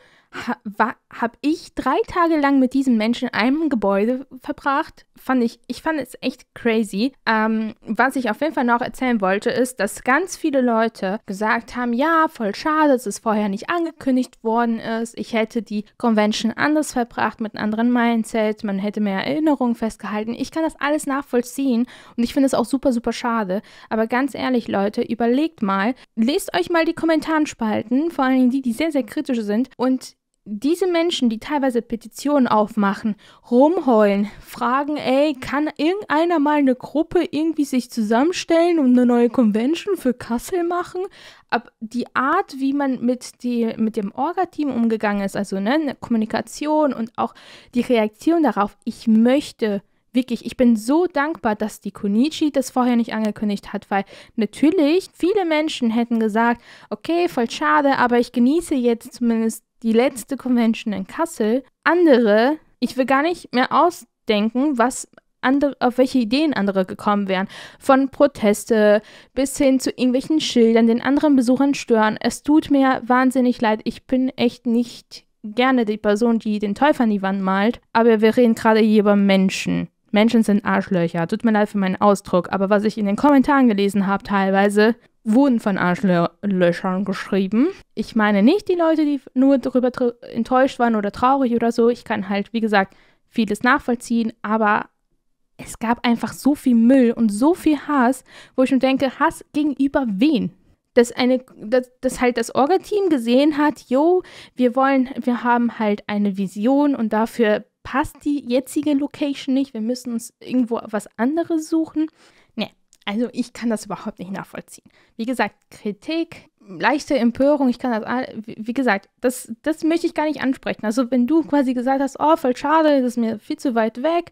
habe ich 3 Tage lang mit diesen Menschen in einem Gebäude verbracht? Ich fand es echt crazy. Was ich auf jeden Fall noch erzählen wollte, ist, dass ganz viele Leute gesagt haben, ja, voll schade, dass es vorher nicht angekündigt worden ist. Ich hätte die Convention anders verbracht, mit einem anderen Mindset. Man hätte mehr Erinnerungen festgehalten. Ich kann das alles nachvollziehen und ich finde es auch super, super schade. Aber ganz ehrlich, Leute, überlegt mal, lest euch mal die Kommentarspalten, vor allem die sehr, sehr kritisch sind und diese Menschen, die teilweise Petitionen aufmachen, rumheulen, fragen, ey, kann irgendeiner mal eine Gruppe irgendwie sich zusammenstellen und eine neue Convention für Kassel machen? Aber die Art, wie man mit dem Orga-Team umgegangen ist, also eine Kommunikation und auch die Reaktion darauf, ich möchte... Wirklich, ich bin so dankbar, dass die Connichi das vorher nicht angekündigt hat, weil natürlich viele Menschen hätten gesagt, okay, voll schade, aber ich genieße jetzt zumindest die letzte Convention in Kassel. Andere, ich will gar nicht mehr ausdenken, auf welche Ideen andere gekommen wären. Von Proteste bis hin zu irgendwelchen Schildern, den anderen Besuchern stören. Es tut mir wahnsinnig leid, ich bin echt nicht gerne die Person, die den Teufel an die Wand malt, aber wir reden gerade hier über Menschen. Menschen sind Arschlöcher. Tut mir leid für meinen Ausdruck, aber was ich in den Kommentaren gelesen habe teilweise, wurden von Arschlöchern geschrieben. Ich meine nicht die Leute, die nur darüber enttäuscht waren oder traurig oder so. Ich kann halt, wie gesagt, vieles nachvollziehen, aber es gab einfach so viel Müll und so viel Hass, wo ich mir denke, Hass gegenüber wen? Dass halt das Orga-Team gesehen hat, jo, wir haben halt eine Vision und dafür passt die jetzige Location nicht, wir müssen uns irgendwo was anderes suchen. Nee, also ich kann das überhaupt nicht nachvollziehen. Wie gesagt, Kritik leichte Empörung, ich kann das, wie gesagt, das möchte ich gar nicht ansprechen. Also wenn du quasi gesagt hast, oh, voll schade, das ist mir viel zu weit weg,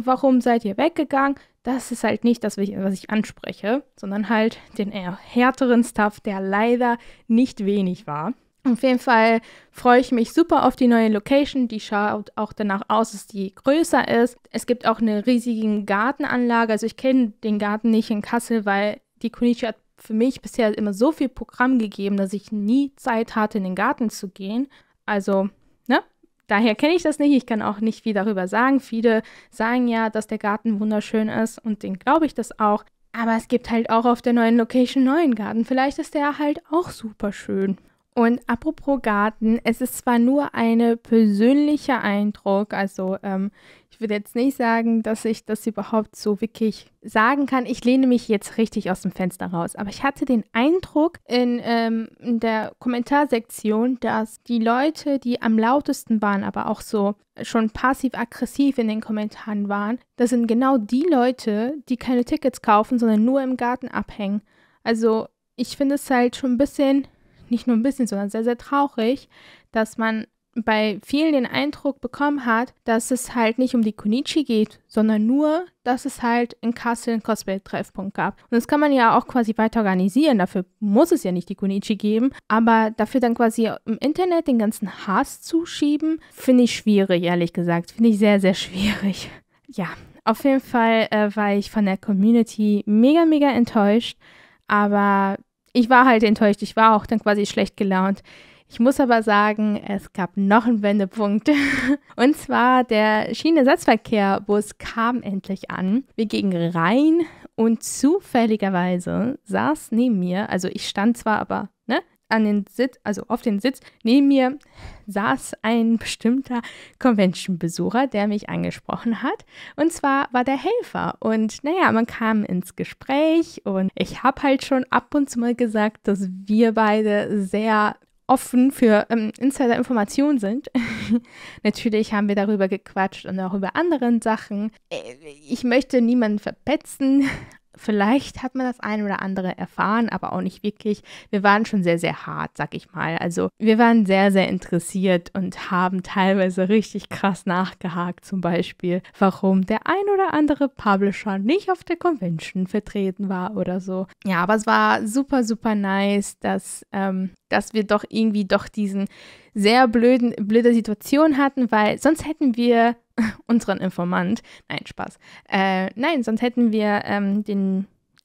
warum seid ihr weggegangen? Das ist halt nicht das, was ich anspreche, sondern halt den eher härteren Stuff, der leider nicht wenig war. Auf jeden Fall freue ich mich super auf die neue Location. Die schaut auch danach aus, dass die größer ist. Es gibt auch eine riesige Gartenanlage. Also ich kenne den Garten nicht in Kassel, weil die Connichi hat für mich bisher immer so viel Programm gegeben, dass ich nie Zeit hatte, in den Garten zu gehen. Also, ne? Daher kenne ich das nicht. Ich kann auch nicht viel darüber sagen. Viele sagen ja, dass der Garten wunderschön ist und denen glaube ich das auch. Aber es gibt halt auch auf der neuen Location einen neuen Garten. Vielleicht ist der halt auch super schön. Und apropos Garten, es ist zwar nur ein persönlicher Eindruck, also ich würde jetzt nicht sagen, dass ich das überhaupt so wirklich sagen kann. Ich lehne mich jetzt richtig aus dem Fenster raus, aber ich hatte den Eindruck in der Kommentarsektion, dass die Leute, die am lautesten waren, aber auch so schon passiv-aggressiv in den Kommentaren waren, das sind genau die Leute, die keine Tickets kaufen, sondern nur im Garten abhängen. Also ich finde es halt schon ein bisschen... Nicht nur ein bisschen, sondern sehr, sehr traurig, dass man bei vielen den Eindruck bekommen hat, dass es halt nicht um die Connichi geht, sondern nur, dass es halt in Kassel einen Cosplay-Treffpunkt gab. Und das kann man ja auch quasi weiter organisieren, dafür muss es ja nicht die Connichi geben, aber dafür dann quasi im Internet den ganzen Hass zuschieben, finde ich schwierig, ehrlich gesagt. Finde ich sehr, sehr schwierig. Ja, auf jeden Fall war ich von der Community mega, mega enttäuscht, aber... Ich war halt enttäuscht, ich war auch dann quasi schlecht gelaunt. Ich muss aber sagen, es gab noch einen Wendepunkt. Und zwar der Schienenersatzverkehrbus kam endlich an. Wir gingen rein und zufälligerweise saß neben mir, also ich stand zwar aber ne, an den Sitz, also auf den Sitz, neben mir saß ein bestimmter Convention-Besucher, der mich angesprochen hat. Und zwar war der Helfer. Und naja, man kam ins Gespräch und ich habe halt schon ab und zu mal gesagt, dass wir beide sehr offen für Insider-Informationen sind. Natürlich haben wir darüber gequatscht und auch über andere Sachen. Ich möchte niemanden verpetzen. Vielleicht hat man das ein oder andere erfahren, aber auch nicht wirklich. Wir waren schon sehr, sehr hart, sag ich mal. Also wir waren sehr, sehr interessiert und haben teilweise richtig krass nachgehakt, zum Beispiel, warum der ein oder andere Publisher nicht auf der Convention vertreten war oder so. Ja, aber es war super, super nice, dass wir doch irgendwie diesen sehr blöde Situation hatten, weil sonst hätten wir unseren Informant, nein, Spaß, sonst hätten wir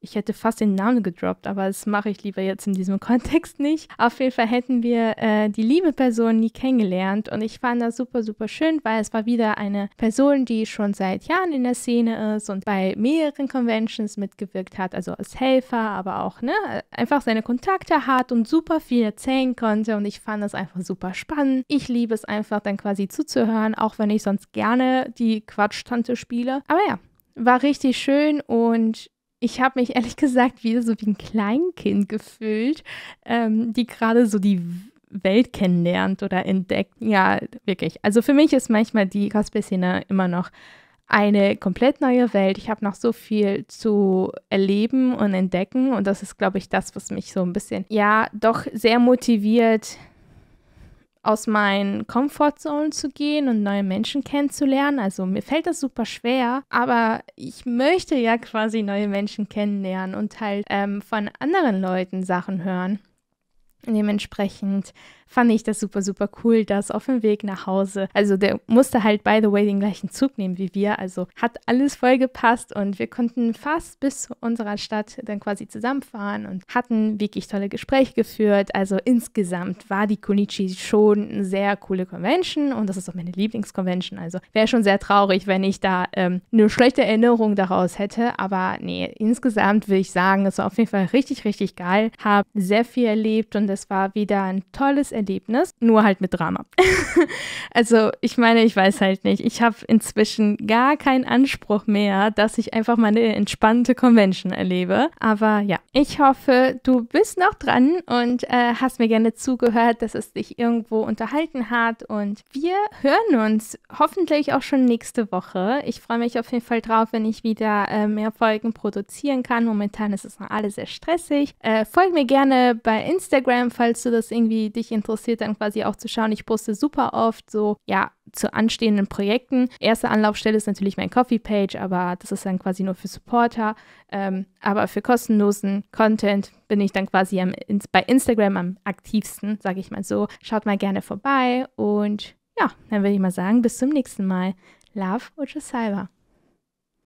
ich hätte fast den Namen gedroppt, aber das mache ich lieber jetzt in diesem Kontext nicht. Auf jeden Fall hätten wir die liebe Person nie kennengelernt und ich fand das super, super schön, weil es war wieder eine Person, die schon seit Jahren in der Szene ist und bei mehreren Conventions mitgewirkt hat, also als Helfer, aber auch ne, einfach seine Kontakte hat und super viel erzählen konnte und ich fand das einfach super spannend. Ich liebe es einfach dann quasi zuzuhören, auch wenn ich sonst gerne die Quatschtante spiele. Aber ja, war richtig schön und ich habe mich ehrlich gesagt wieder so wie ein Kleinkind gefühlt, die gerade so die Welt kennenlernt oder entdeckt. Ja, wirklich. Also für mich ist manchmal die Cosplay-Szene immer noch eine komplett neue Welt. Ich habe noch so viel zu erleben und entdecken und das ist, glaube ich, das, was mich so ein bisschen, ja, doch sehr motiviert, aus meinen Comfortzone zu gehen und neue Menschen kennenzulernen. Also mir fällt das super schwer, aber ich möchte ja quasi neue Menschen kennenlernen und halt von anderen Leuten Sachen hören. Und dementsprechend fand ich das super, super cool, dass auf dem Weg nach Hause, also der musste halt, by the way, den gleichen Zug nehmen wie wir, also hat alles voll gepasst und wir konnten fast bis zu unserer Stadt dann quasi zusammenfahren und hatten wirklich tolle Gespräche geführt, also insgesamt war die Connichi schon eine sehr coole Convention und das ist auch meine Lieblingsconvention, also wäre schon sehr traurig, wenn ich da eine schlechte Erinnerung daraus hätte, aber nee, insgesamt will ich sagen, es war auf jeden Fall richtig, richtig geil, habe sehr viel erlebt und Das war wieder ein tolles Erlebnis, nur halt mit Drama. Also ich meine, ich weiß halt nicht. Ich habe inzwischen gar keinen Anspruch mehr, dass ich einfach mal eine entspannte Convention erlebe. Aber ja, ich hoffe, du bist noch dran und hast mir gerne zugehört, dass es dich irgendwo unterhalten hat. Und wir hören uns hoffentlich auch schon nächste Woche. Ich freue mich auf jeden Fall drauf, wenn ich wieder mehr Folgen produzieren kann. Momentan ist es noch alles sehr stressig. Folg mir gerne bei Instagram, falls du das irgendwie dich interessiert, dann quasi auch zu schauen. Ich poste super oft so, ja, zu anstehenden Projekten. Erste Anlaufstelle ist natürlich mein Coffee-Page, aber das ist dann quasi nur für Supporter. Aber für kostenlosen Content bin ich dann quasi bei Instagram am aktivsten, sage ich mal so. Schaut mal gerne vorbei und ja, dann würde ich mal sagen, bis zum nächsten Mal. Love, Ojo Saiba.